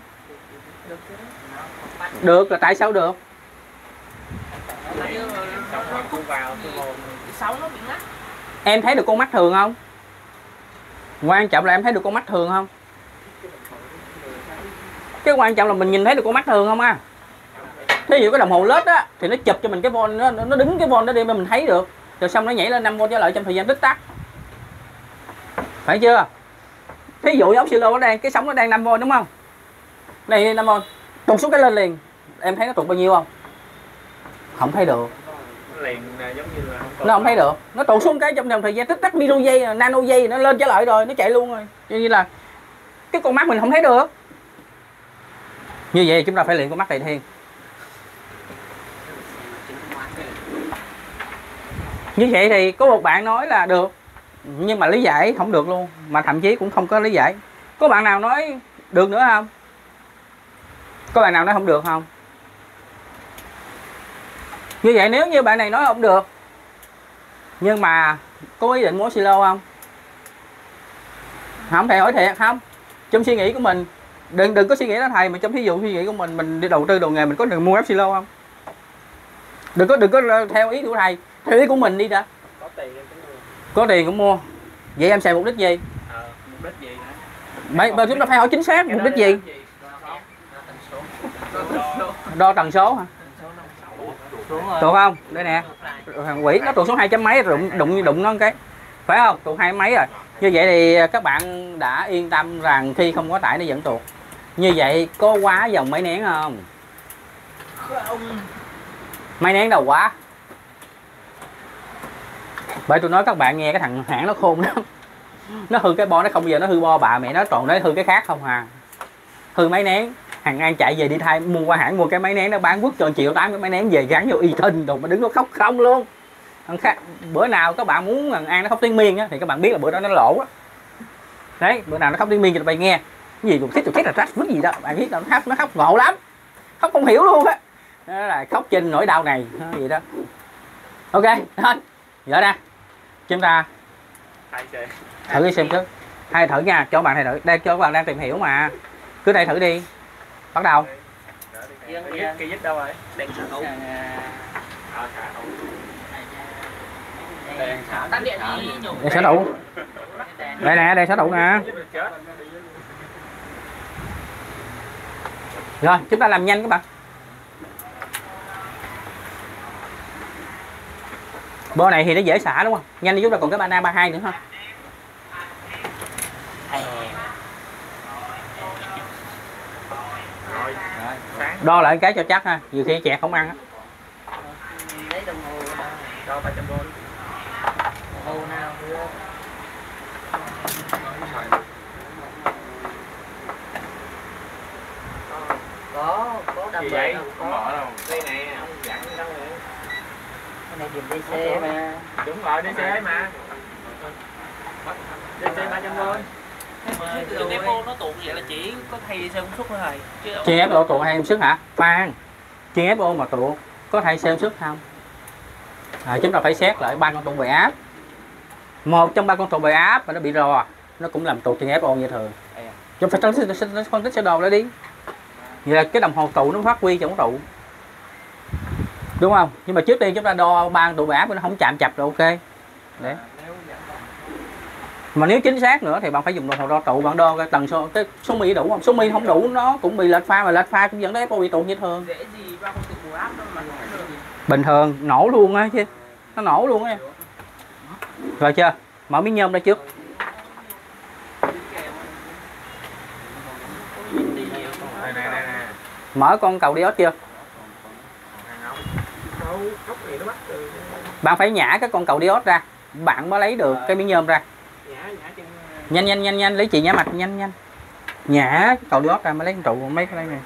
Được là tại sao được? Em thấy được con mắt thường không? Quan trọng là em thấy được con mắt thường không? Cái quan trọng là mình nhìn thấy được con mắt thường không à? Thí dụ cái đồng hồ led á thì nó chụp cho mình cái volt nó, nó đứng cái volt đó đi mà mình thấy được. Rồi xong nó nhảy lên năm volt trở lại trong thời gian tích tắc. Phải chưa? Thí dụ ốc xi lô nó đang cái sóng nó đang năm volt đúng không? Này năm volt Tụt xuống cái lên liền. Em thấy nó tụt bao nhiêu không? Không thấy được. Liền giống như là không nó không thấy được. Nó tụt xuống cái trong vòng thời gian tích tắc micro giây, nano giây nó lên trở lại rồi, nó chạy luôn rồi. Cho nên là cái con mắt mình không thấy được. Như vậy chúng ta phải luyện con mắt thầy thiên. Như vậy thì có một bạn nói là được, nhưng mà lý giải không được luôn, mà thậm chí cũng không có lý giải. Có bạn nào nói được nữa không? Có bạn nào nói không được không? Như vậy nếu như bạn này nói không được, nhưng mà có ý định muốn silo không? Không thầy hỏi thiệt không? Trong suy nghĩ của mình, đừng đừng có suy nghĩ đó thầy, mà trong thí dụ suy nghĩ của mình, mình đi đầu tư đồ nghề mình có được mua ép silo không? Đừng có đừng có theo ý của thầy, theo ý của mình đi đã. Có tiền em cũng mua. Có tiền cũng mua. Vậy em xài mục đích gì? Ờ, mục đích gì nữa? Bây chúng ta phải hỏi chính xác mục đích gì? Đo tần số hả? Tụt không? Đây nè. Thằng quỷ nó tụt số hai chấm mấy rồi, đụng đụng đụng nó cái. Phải không? Tụt hai mấy rồi. Như vậy thì các bạn đã yên tâm rằng khi không có tải nó vẫn tụt. Như vậy có quá dòng máy nén không? Không. Máy nén đâu quá. Bởi tôi nói các bạn nghe, cái thằng hãng nó khôn lắm. Nó hư cái bo nó không bao giờ nó hư bo bà mẹ nó, toàn nó hư cái khác không à. Hư máy nén. Hàng An chạy về đi thay mua qua hãng mua cái máy nén nó bán quốc cho một triệu tám cái máy nén về gắn vô y thinh rồi mà đứng nó khóc không luôn. Khác, bữa nào các bạn muốn thằng An nó khóc tiếng miên á thì các bạn biết là bữa đó nó lỗ á. Đấy, bữa nào nó khóc tiếng miên thì bạn nghe. Cái gì cũng thích thích là trách vứt gì đó, bạn biết là nó khóc nó khóc ngộ lắm. Khóc không hiểu luôn á. Đó là khóc trên nỗi đau này, đó, vậy đó. Ok, hết. Giờ ra. Chúng ta thử xem trước. Hay thử nha, cho bạn thầy thử. Đây cho các bạn đang tìm hiểu mà. Cứ đây thử đi. Bắt đầu. Cây vít đâu rồi? Đèn xả ủ. Đèn xả ủ. Đây nè, đèn xả ủ nè. Rồi, chúng ta làm nhanh các bạn. Bo này thì nó dễ xả đúng không? Nhanh đi chúng ta còn cái ba na ba hai nữa ha. Đo lại cái cho chắc ha, nhiều khi chẹt không ăn á. Có, có đâm vậy, không bỏ đâu. Đây nè, không dặn đâu vậy. Cái này dùng đi xe mà. Đúng rồi, đi xe mà. Đi xe ba trăm bốn mươi. Cái môn nó tụt vậy là chỉ có thay xe công suất thôi thầy. Chuyên ép ô tụt hay công suất hả? Phan, chuyên ép ô mà tụt có thay xe công suất không? À, chúng ta phải xét lại ba con tụt về áp. Một trong ba con tụt về áp mà nó bị rò, nó cũng làm tụt chuyên ép ô như thường. Chúng phải phân tích sơ đồ lại đi. Vậy là cái đồng hồ tụ nó phát huy trong tụ, đúng không? Nhưng mà trước tiên chúng ta đo ba con tụt về áp nó không chạm chập rồi ok. Đấy. Mà nếu chính xác nữa thì bạn phải dùng đồng hồ đo tụ, bạn đo cái tần số cái số mi đủ không? Số mi không đủ nó cũng bị lệch pha, mà lệch pha cũng dẫn đến ép ô bị tụt như thường. Bình thường nổ luôn á chứ. Nó nổ luôn á. Rồi chưa? Mở miếng nhôm ra trước. Mở con cầu diode chưa? Bạn phải nhả cái con cầu diode ra, bạn mới lấy được cái miếng nhôm ra. Nhanh nhanh nhanh nhanh lấy chị nhả mạch nhanh nhanh. Nhả cầu diode ra mới lấy trụ mấy cái đây này.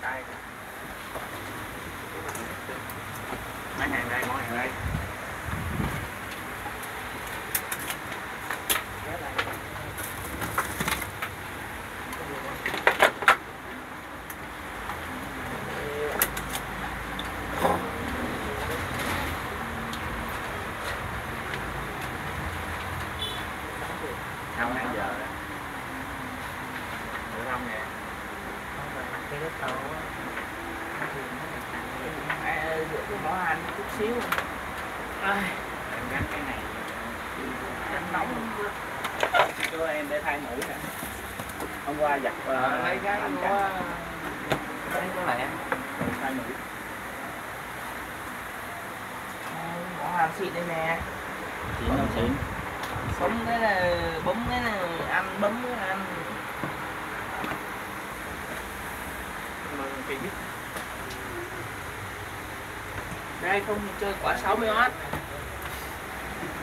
hay không thì chơi quả sáu mươi oát.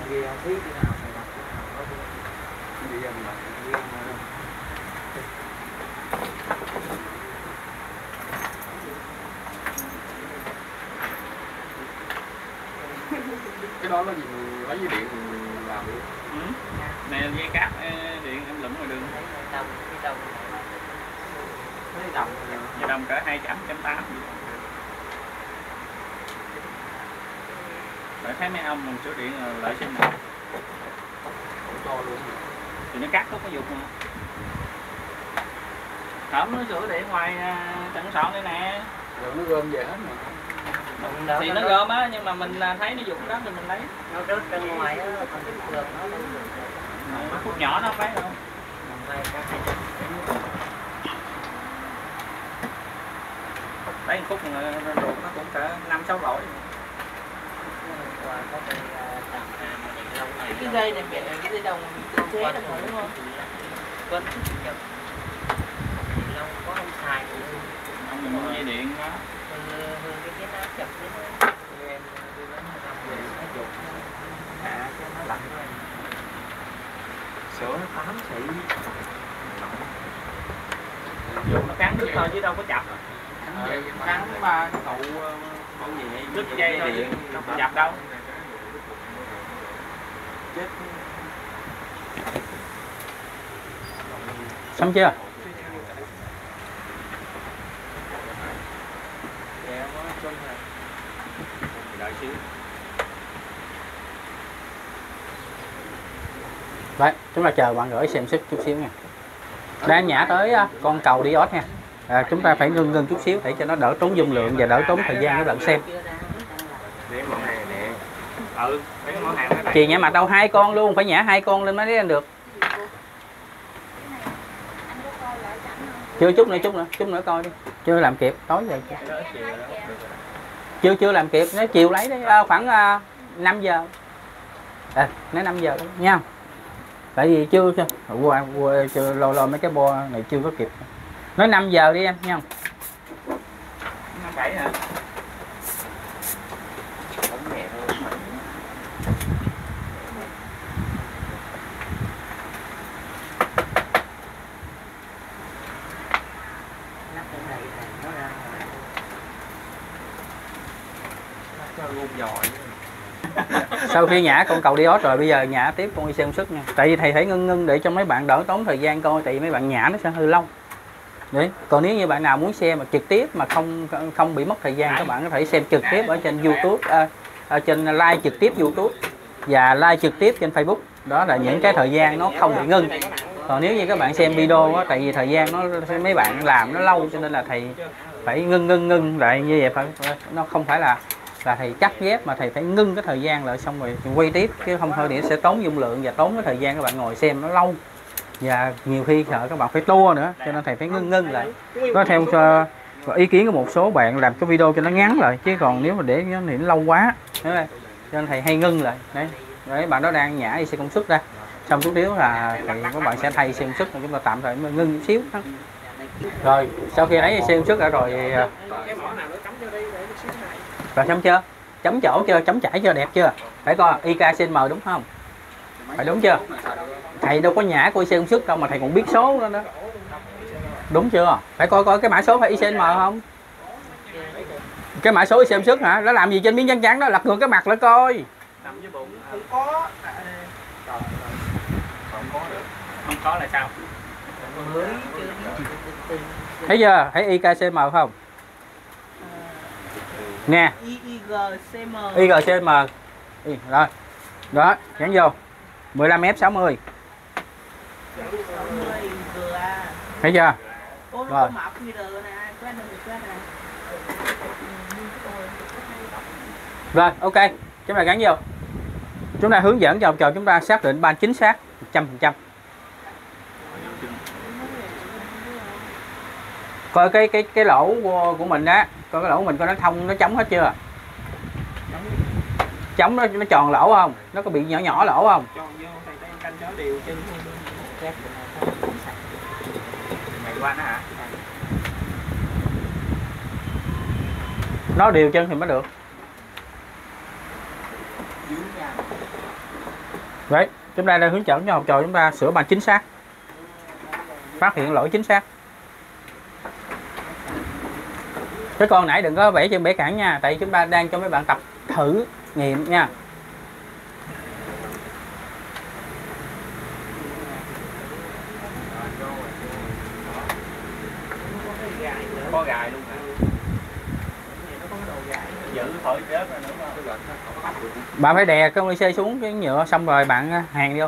Vì không biết cái nào phải đặt cái nào đó. Bây giờ mình đặt cái nào đó. Cái đó là gì? Lấy dây điện mình làm được. Ừ. Này là dây cáp điện em lụm ngoài đường. Đồng, cái đồng. Cái đồng. Dây đồng cỡ hai trăm, hai trăm tám mươi. Để thấy mấy ông mình sửa điện là lợi sinh nào. To luôn. Thì nó cắt không có dục không? Thẩm nó sửa điện ngoài trận sọn đây nè. Rồi nó gom về hết mà. Đó, thì nó gom á, nhưng mà mình thấy nó dụng đó thì mình lấy. Nó rớt ra ngoài á, còn cái đường nó lấy được. Nó khúc nhỏ nó không phải không? Lấy một khúc ruột nó cũng cả năm sáu loại. Cái dây này mẹ cái dây đồng chế đồng rồi đúng không? Vâng. Lâu có không xài cũng không dùng dây điện đó. Chụp nó em à cho nó lạnh thôi. Sữa nó tám xị. Dù nó cắn đứt thôi chứ đâu có chập. Ờ, cắn ba tụ bảo vệ đứt dây điện nó không chập đâu. Chết. Xong chưa? Đấy, chúng ta chờ bạn gửi xem xét chút xíu nha. Đang nhả tới con cầu diode nha. À, chúng ta phải ngưng ngưng chút xíu để cho nó đỡ tốn dung lượng và đỡ tốn thời gian các bạn xem. Chị nhả mặt đâu hai con luôn, phải nhả hai con lên mới lên được. Chưa chút nữa, chút nữa, chút nữa coi đi. Chưa làm kịp, tối giờ. Chưa chưa làm kịp, nó chiều lấy đấy, khoảng năm giờ. À, nó năm giờ đó, nha. Tại vì chưa chưa qua, qua chưa lo lo mấy cái bo này chưa có kịp. Nói năm giờ đi em nha. Năm bảy hả? Sau khi nhả con cầu diode rồi bây giờ nhả tiếp con i xê công suất nha. Tại vì thầy hãy ngưng ngưng để cho mấy bạn đỡ tốn thời gian coi, tại vì mấy bạn nhả nó sẽ hơi lâu. Đấy, còn nếu như bạn nào muốn xem mà trực tiếp mà không không bị mất thời gian, các bạn có thể xem trực tiếp ở trên YouTube, à, ở trên live trực tiếp YouTube và live trực tiếp trên Facebook. Đó là những cái thời gian nó không bị ngưng. Còn nếu như các bạn xem video á, tại vì thời gian nó mấy bạn làm nó lâu cho nên là thầy phải ngưng ngưng ngưng lại như vậy, phải nó không phải là là thầy cắt ghép mà thầy phải ngưng cái thời gian lại xong rồi quay tiếp, chứ không thôi thì sẽ tốn dung lượng và tốn cái thời gian các bạn ngồi xem nó lâu, và nhiều khi sợ các bạn phải tua nữa, cho nên thầy phải ngưng ngưng lại. Nó theo ý kiến của một số bạn làm cái video cho nó ngắn lại, chứ còn nếu mà để nó thì nó lâu quá, cho nên thầy hay ngưng lại. Đấy, đấy bạn đó đang nhả i xê công suất ra, xong chút xíu là thì các bạn sẽ thay i xê công suất, chúng ta tạm thời mới ngưng xíu. Đó. Rồi sau khi ấy i xê công suất đã rồi. Rồi xong chưa? Chấm chỗ chưa? Chấm chảy chưa? Đẹp chưa? Phải coi i ca xê em đúng không? Phải đúng chưa? Thầy đâu có nhả của i xê công suất đâu mà thầy còn biết số nữa đó. Đúng chưa? Phải coi coi cái mã số phải i xê em không? Cái mã số i xê công suất hả? Nó làm gì trên miếng trắng trắng đó? Lật ngược cái mặt lại coi. Không có. Không có được. Không có là sao? Thấy chưa? Thấy i ca xê em không? Nè i giê xê em i giê xê em rồi đó nhắn vô mười lăm F sáu mươi thấy chưa? Rồi rồi ok, chúng ta gắn vô, chúng ta hướng dẫn cho học trò chúng ta xác định ban chính xác một trăm phần trăm. Coi cái cái cái lỗ của mình á, coi cái lỗ của mình coi nó thông, nó chống hết chưa? Chống nó nó tròn lỗ không? Nó có bị nhỏ nhỏ lỗ không? Nó điều chân thì mới được. Chúng ta đang hướng dẫn cho học trò chúng ta sửa bằng chính xác, phát hiện lỗi chính xác. Cái con nãy đừng có bẻ chân bẻ cản nha, tại chúng ta đang cho mấy bạn tập thử nghiệm nha. Có gài luôn hả? Bạn phải đè cái con xe xuống cái nhựa xong rồi bạn hàng vô.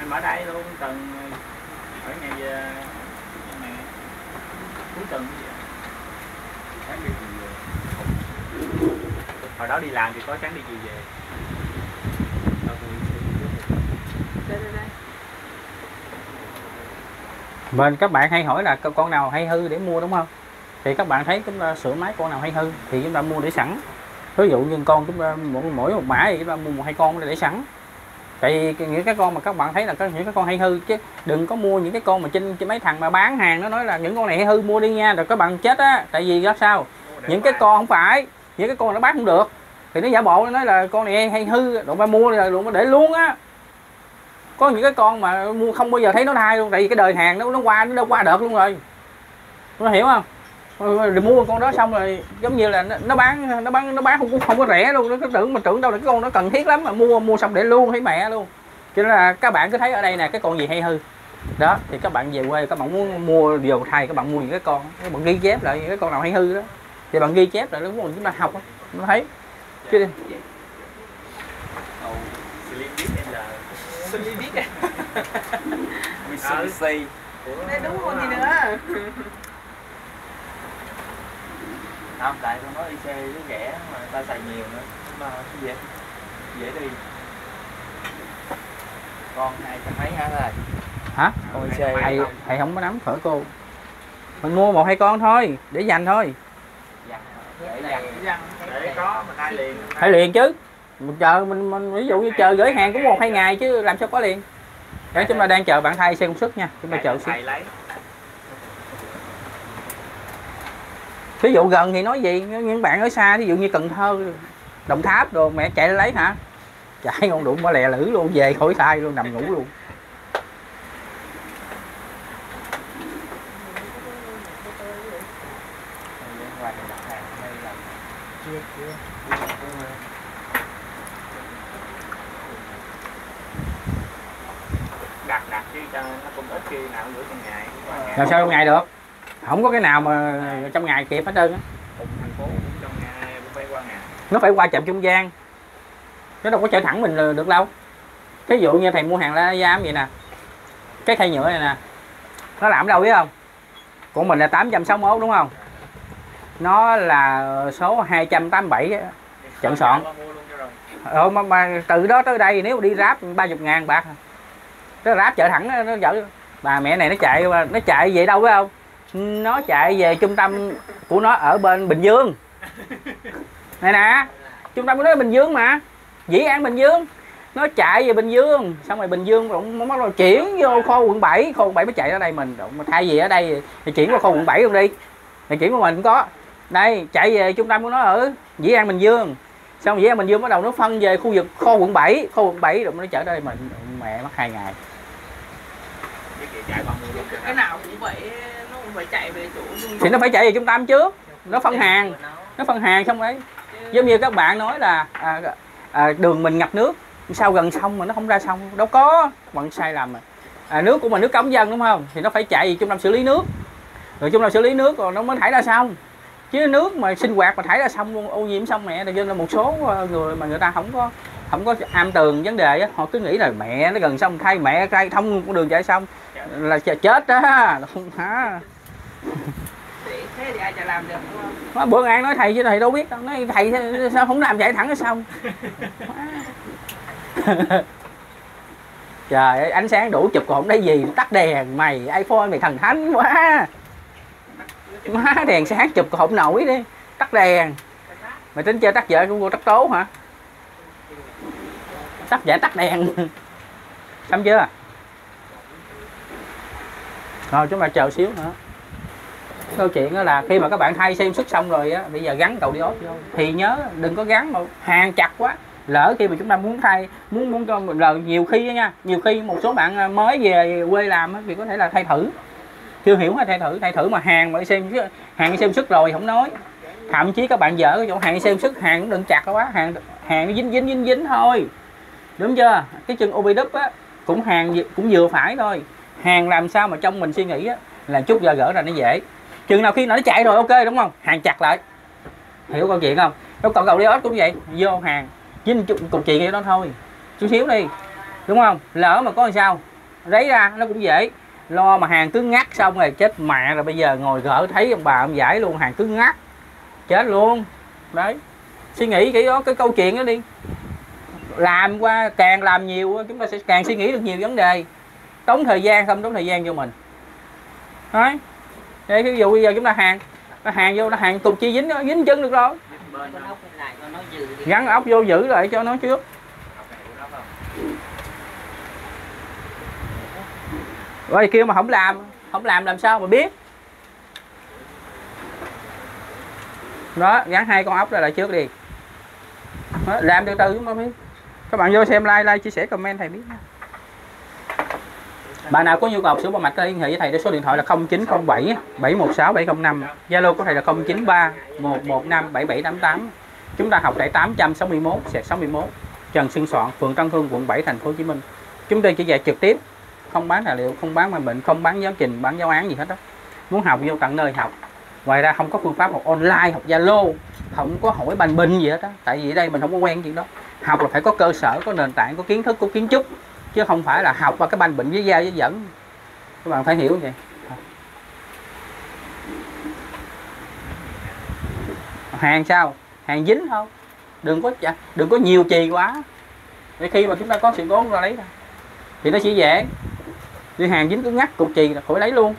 Em ở đây luôn tuần ở ngày này cuối tuần sáng đi về. Hồi đó đi làm thì có sáng đi chiều về. Mình các bạn hay hỏi là con nào hay hư để mua đúng không? Thì các bạn thấy chúng ta sửa máy con nào hay hư thì chúng ta mua để sẵn. Ví dụ như con chúng ta mỗi một mã thì chúng ta mua một hai con để sẵn. Tại vì những cái con mà các bạn thấy là có những cái con hay hư, chứ đừng có mua những cái con mà trên, trên mấy thằng mà bán hàng nó nói là những con này hay hư mua đi nha, rồi các bạn chết á. Tại vì ra sao những cái con không phải, những cái con nó bán không được thì nó giả bộ nó nói là con này hay hư, đụng ba mua là đụng để luôn á. Có những cái con mà mua không bao giờ thấy nó thay luôn, tại vì cái đời hàng nó nó qua nó đâu qua được luôn rồi, nó hiểu không? Rồi mua con đó xong rồi giống như là nó, nó bán nó bán nó bán không không có rẻ luôn, nó cứ tưởng mà tưởng đâu là cái con nó cần thiết lắm mà mua mua xong để luôn thấy mẹ luôn. Cho nên là các bạn cứ thấy ở đây nè, cái con gì hay hư đó thì các bạn về quê các bạn muốn mua điều thay, các bạn mua những cái con các bạn ghi chép lại những cái con nào hay hư đó thì bạn ghi chép lại, đúng không? Chúng ta học nó thấy chứ đi đúng con gì nữa không, tại con nói i xê nó rẻ mà ta xài nhiều nữa mà dễ dễ đi. Con hai trăm mấy hả thầy? Hả? Con i xê thầy, thầy không có nắm phở cô. Mình mua một hai con thôi để dành thôi. Dành để dành để có mình ai liền. Phải liền chứ. Mình chờ mình, mình ví dụ như chờ gửi hàng cũng một hai ngày chứ làm sao có liền. Để chúng ta đang chờ bạn thay xe công suất nha, chúng ta chờ xíu. Ví dụ gần thì nói gì, những bạn ở xa ví dụ như Cần Thơ, Đồng Tháp đồ mẹ chạy lấy hả? Chạy con đụng mà lè lử luôn, về khỏi sai luôn, nằm ngủ luôn. Đặt đặt chứ nó cũng ít khi nào cũng trong ngày. Làm sao trong ngày được? Không có cái nào mà trong ngày kịp hết trơn á. Nó phải qua chậm trung gian, nó đâu có chở thẳng mình được đâu. Ví dụ như thầy mua hàng là giám vậy nè, cái khay nhựa này nè, nó làm đâu biết không? Của mình là tám trăm sáu mươi mốt đúng không? Nó là số hai trăm tám mươi bảy chọn soạn. Ờ, mà, mà từ đó tới đây nếu đi ráp ba mươi ngàn bạc, nó ráp chở thẳng nó chở. Bà mẹ này nó chạy nó chạy vậy đâu biết không? Nó chạy về trung tâm của nó ở bên Bình Dương này nè, trung tâm của nó ở Bình Dương mà Dĩ An Bình Dương, nó chạy về Bình Dương xong rồi Bình Dương cũng bắt đầu chuyển vô kho quận bảy, kho quận bảy mới chạy ra đây mình. Mà thay vì ở đây thì chuyển qua kho quận bảy luôn đi, thì chuyển qua mình cũng có đây, chạy về trung tâm của nó ở Dĩ An Bình Dương Xong vậy mình vô bắt đầu nó phân về khu vực kho quận bảy, kho quận bảy rồi nó chở đây mình mẹ mất hai ngày. Cái nào cũng vậy, nó cũng phải chạy về chỗ thì nó phải chạy về trung tâm trước, nó phân hàng, nó phân hàng xong đấy. Giống như các bạn nói là à, à, đường mình ngập nước, sao gần sông mà nó không ra sông, đâu có, bạn sai lầm rồi. À, nước của mình nước cống dân đúng không? Thì nó phải chạy về trung tâm xử lý nước, rồi trung tâm xử lý nước rồi nó mới thải ra sông. Chứ nước mà sinh hoạt mà thải ra sông luôn, ô nhiễm sông mẹ, cho nên một số người mà người ta không có không có am tường vấn đề á, họ cứ nghĩ là mẹ nó gần sông, thay mẹ thay thông con đường chạy sông là chết đó, là không hả? Thế thì ai chả làm được đúng không? Bữa ăn nói thầy chứ thầy đâu biết đâu, nói thầy sao không làm chạy thẳng nó xong. Trời ơi, ánh sáng đủ chụp còn không thấy gì, tắt đèn mày, iPhone mày thần thánh quá. Má đèn sáng chụp còn không nổi đi, tắt đèn. Mày tính chơi tắt vợ của cô tắt tố hả? Tắt vợ tắt đèn. Xong chưa? Rồi chúng ta chờ xíu nữa. Câu chuyện đó là khi mà các bạn thay xem xuất xong rồi á, bây giờ gắn cầu đi ốt vô thì nhớ đừng có gắn một hàng chặt quá, lỡ khi mà chúng ta muốn thay muốn muốn cho mình lờ nhiều khi đó nha, nhiều khi một số bạn mới về quê làm á, thì có thể là thay thử chưa hiểu hay thay thử thay thử mà hàng mà xem hàng xem xuất rồi không nói, thậm chí các bạn dở cái chỗ hàng xem xuất hàng cũng đừng chặt quá, hàng hàng dính dính dính dính thôi, đúng chưa? Cái chân ô bê đúp á cũng hàng cũng vừa phải thôi, hàng làm sao mà trong mình suy nghĩ á, là chút giờ gỡ ra nó dễ. Chừng nào khi nó chạy rồi ok đúng không? Hàng chặt lại. Hiểu câu chuyện không? Nó còn cầu đi ớt cũng vậy, vô hàng dính cục chuyện như đó thôi, chút xíu đi, đúng không? Lỡ mà có làm sao lấy ra nó cũng dễ. Lo mà hàng cứ ngắt xong rồi chết mẹ rồi, bây giờ ngồi gỡ thấy ông bà ông giải luôn, hàng cứ ngắt chết luôn. Đấy, suy nghĩ cái đó, cái câu chuyện đó đi. Làm qua càng làm nhiều chúng ta sẽ càng suy nghĩ được nhiều vấn đề, tốn thời gian không tốn thời gian cho mình. Đấy. Đây, ví dụ bây giờ chúng ta hàng nó hàng vô nó hàng cục chi dính nó dính chân được rồi, gắn ốc vô giữ lại cho nó trước. Rồi kêu mà không làm không làm làm sao mà biết đó, gắn hai con ốc ra lại trước đi đó, làm từ từ mà biết. Các bạn vô xem like like chia sẻ comment thầy biết. Bạn nào có nhu cầu sửa bảo mạch liên hệ với thầy, số điện thoại là không chín không bảy bảy một sáu bảy không năm, Zalo của thầy là không chín ba một một năm bảy bảy tám tám. Chúng ta học tại tám trăm sáu mươi mốt xẹt sáu mươi mốt Trần Xuân Soạn, phường Tân Hương, quận bảy, thành phố Hồ Chí Minh. Chúng tôi chỉ dạy trực tiếp, không bán tài liệu, không bán mầm bệnh, không bán giáo trình, bán giáo án gì hết đó. Muốn học vô tận nơi học. Ngoài ra không có phương pháp học online, học Zalo, không có hỏi bàn bình gì hết đó. Tại vì ở đây mình không có quen chuyện đó. Học là phải có cơ sở, có nền tảng, có kiến thức, có kiến trúc, chứ không phải là học qua cái banh bệnh với dao với dẫn. Các bạn phải hiểu vậy. Hàng sao? Hàng dính không? Đừng có đừng có nhiều chì quá. Để khi mà chúng ta có sự cố ra lấy ra thì nó sẽ dễ. Đi hàng dính cứ ngắt cục chì là khỏi lấy luôn.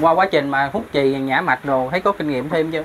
Qua quá trình mà hút chì nhả mạch đồ thấy có kinh nghiệm thêm chưa?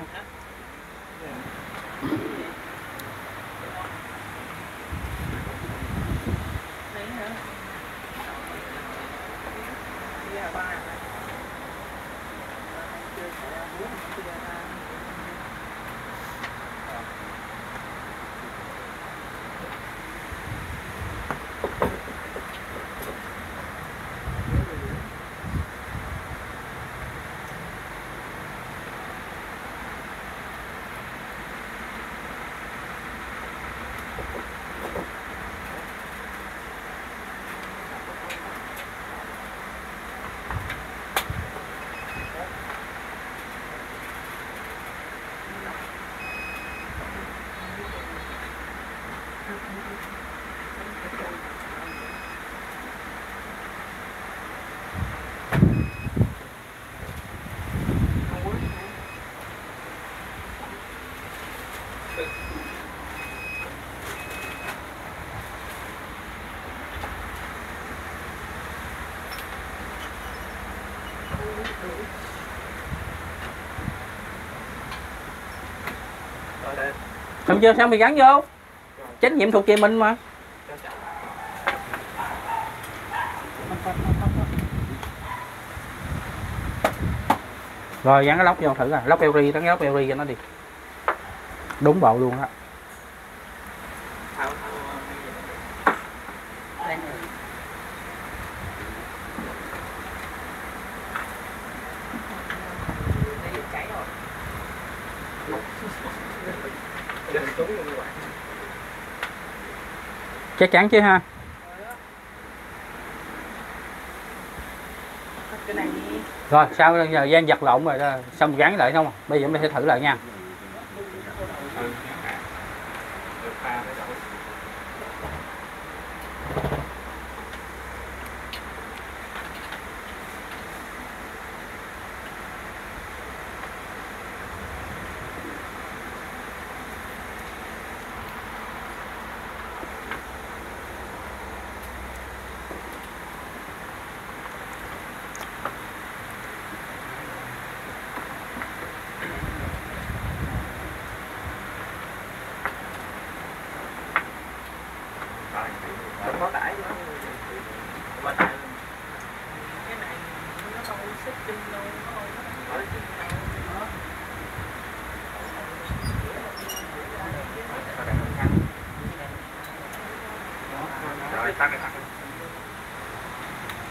Làm chưa sao mày gắn vô, trách nhiệm thuộc về mình mà. Rồi gắn cái lóc vô thử à, lóc lờ giê, gắn lóc lờ giê cho nó đi. Đúng bộ luôn á. Chắc chắn chứ ha. Rồi sau giờ gian giật lộn rồi đó. Xong gắn lại không? Bây giờ mình sẽ thử lại nha.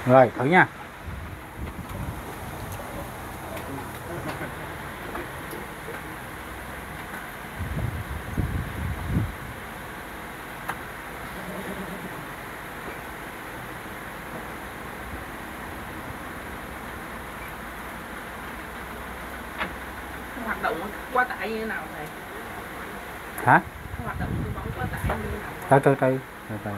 Rồi thử nha. Hoạt động quá tải như thế nào thầy? Hả? Hoạt động quá tải như thế nào? Từ từ từ từ.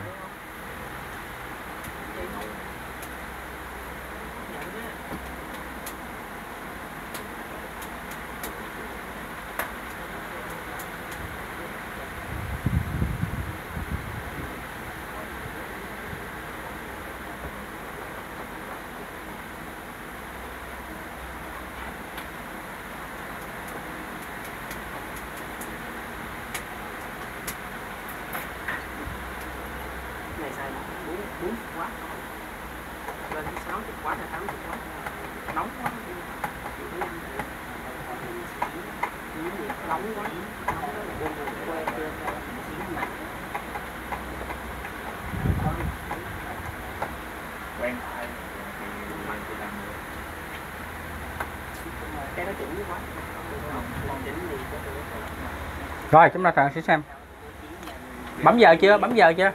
Rồi chúng ta thử sẽ xem. Bấm giờ chưa? Bấm giờ chưa?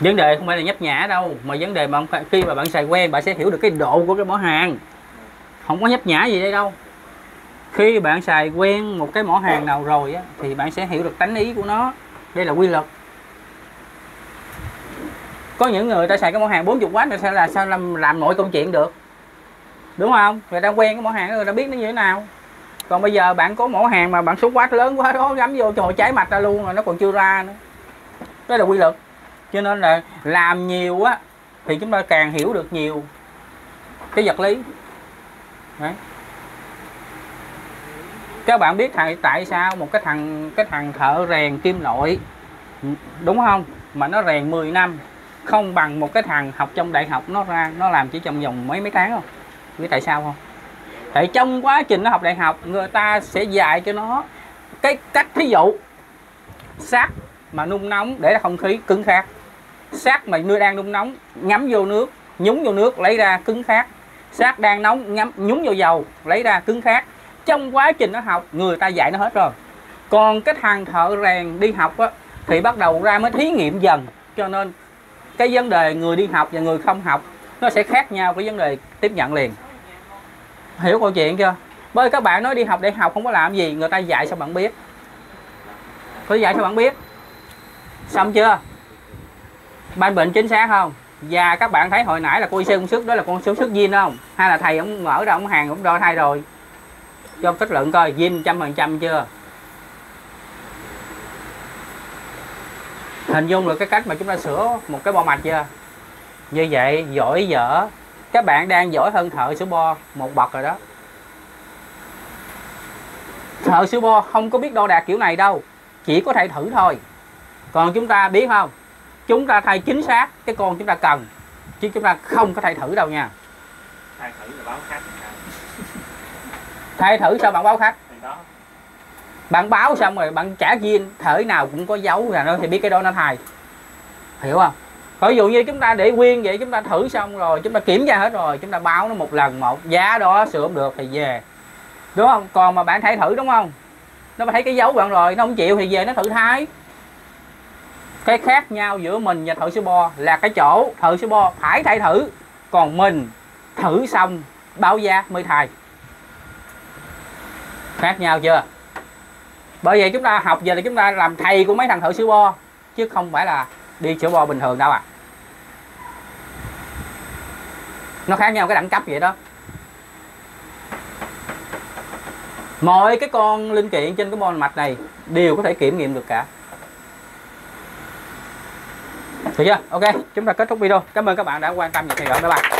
Vấn đề không phải là nhấp nhả đâu, mà vấn đề mà ông, khi mà bạn xài quen bạn sẽ hiểu được cái độ của cái mỏ hàng. Không có nhấp nhả gì đây đâu. Khi bạn xài quen một cái mỏ hàng nào rồi á, thì bạn sẽ hiểu được tánh ý của nó. Đây là quy luật. Có những người ta xài cái mỏ hàng bốn mươi oát người ta sẽ là sao làm, làm nội công chuyện được, đúng không? Người ta quen cái mỏ hàng người ta biết nó như thế nào. Còn bây giờ bạn có mỏ hàng mà bạn số watt lớn quá đó, gắm vô trời cháy mạch ra luôn rồi, nó còn chưa ra nữa. Đó là quy luật. Cho nên là làm nhiều á thì chúng ta càng hiểu được nhiều cái vật lý. Đấy. Các bạn biết tại tại sao một cái thằng cái thằng thợ rèn kim loại, đúng không, mà nó rèn mười năm không bằng một cái thằng học trong đại học nó ra nó làm chỉ trong vòng mấy mấy tháng không? Biết tại sao không? Tại trong quá trình nó học đại học người ta sẽ dạy cho nó cái cách, thí dụ sắt mà nung nóng để không khí cứng khác, sắt mà nơi đang nung nóng ngấm vô nước, nhúng vô nước lấy ra cứng khác, sắt đang nóng ngấm nhúng vô dầu lấy ra cứng khác. Trong quá trình nó học người ta dạy nó hết rồi. Còn cái thằng thợ rèn đi học á, thì bắt đầu ra mới thí nghiệm dần. Cho nên cái vấn đề người đi học và người không học nó sẽ khác nhau với vấn đề tiếp nhận liền. Hiểu câu chuyện chưa? Bởi các bạn nói đi học để học không có làm gì, người ta dạy sao bạn biết? Có dạy sao bạn biết? Xong chưa? Ban bệnh chính xác không? Và các bạn thấy hồi nãy là cô y xê công sức đó là con số sức zin không? Hay là thầy ông mở ra ông hàng cũng đo thay rồi? Cho tích lượng coi zin trăm phần trăm chưa? Hình dung được cái cách mà chúng ta sửa một cái bo mạch chưa? Như vậy giỏi dở, các bạn đang giỏi hơn thợ sửa bo một bậc rồi đó. thợ siêu bo không có biết đo đạc kiểu này đâu, chỉ có thể thử thôi. Còn chúng ta biết không, chúng ta thay chính xác cái con chúng ta cần, chứ chúng ta không có thể thử đâu nha. Thay thử là báo khách. Thay thử sao bạn báo khách? Bạn báo xong rồi bạn trả viên, thở nào cũng có dấu là nó thì biết cái đó nó thay, hiểu không? Ví dụ như chúng ta để nguyên vậy, chúng ta thử xong rồi chúng ta kiểm tra hết rồi, chúng ta báo nó một lần một giá đó, sửa không được thì về, đúng không? Còn mà bạn thay thử đúng không, nó mà thấy cái dấu bạn rồi nó không chịu thì về nó thử thái. Cái khác nhau giữa mình và thợ sửa bo là cái chỗ thợ sửa bo phải thay thử, còn mình thử xong báo giá mới thay. Khác nhau chưa? Bởi vậy chúng ta học về là chúng ta làm thầy của mấy thằng thợ sửa bo, chứ không phải là đi sửa bo bình thường đâu à. Nó khác nhau cái đẳng cấp vậy đó. Mọi cái con linh kiện trên cái bo mạch này đều có thể kiểm nghiệm được cả. Được chưa? Ok, chúng ta kết thúc video. Cảm ơn các bạn đã quan tâm và theo dõi. Bye bye.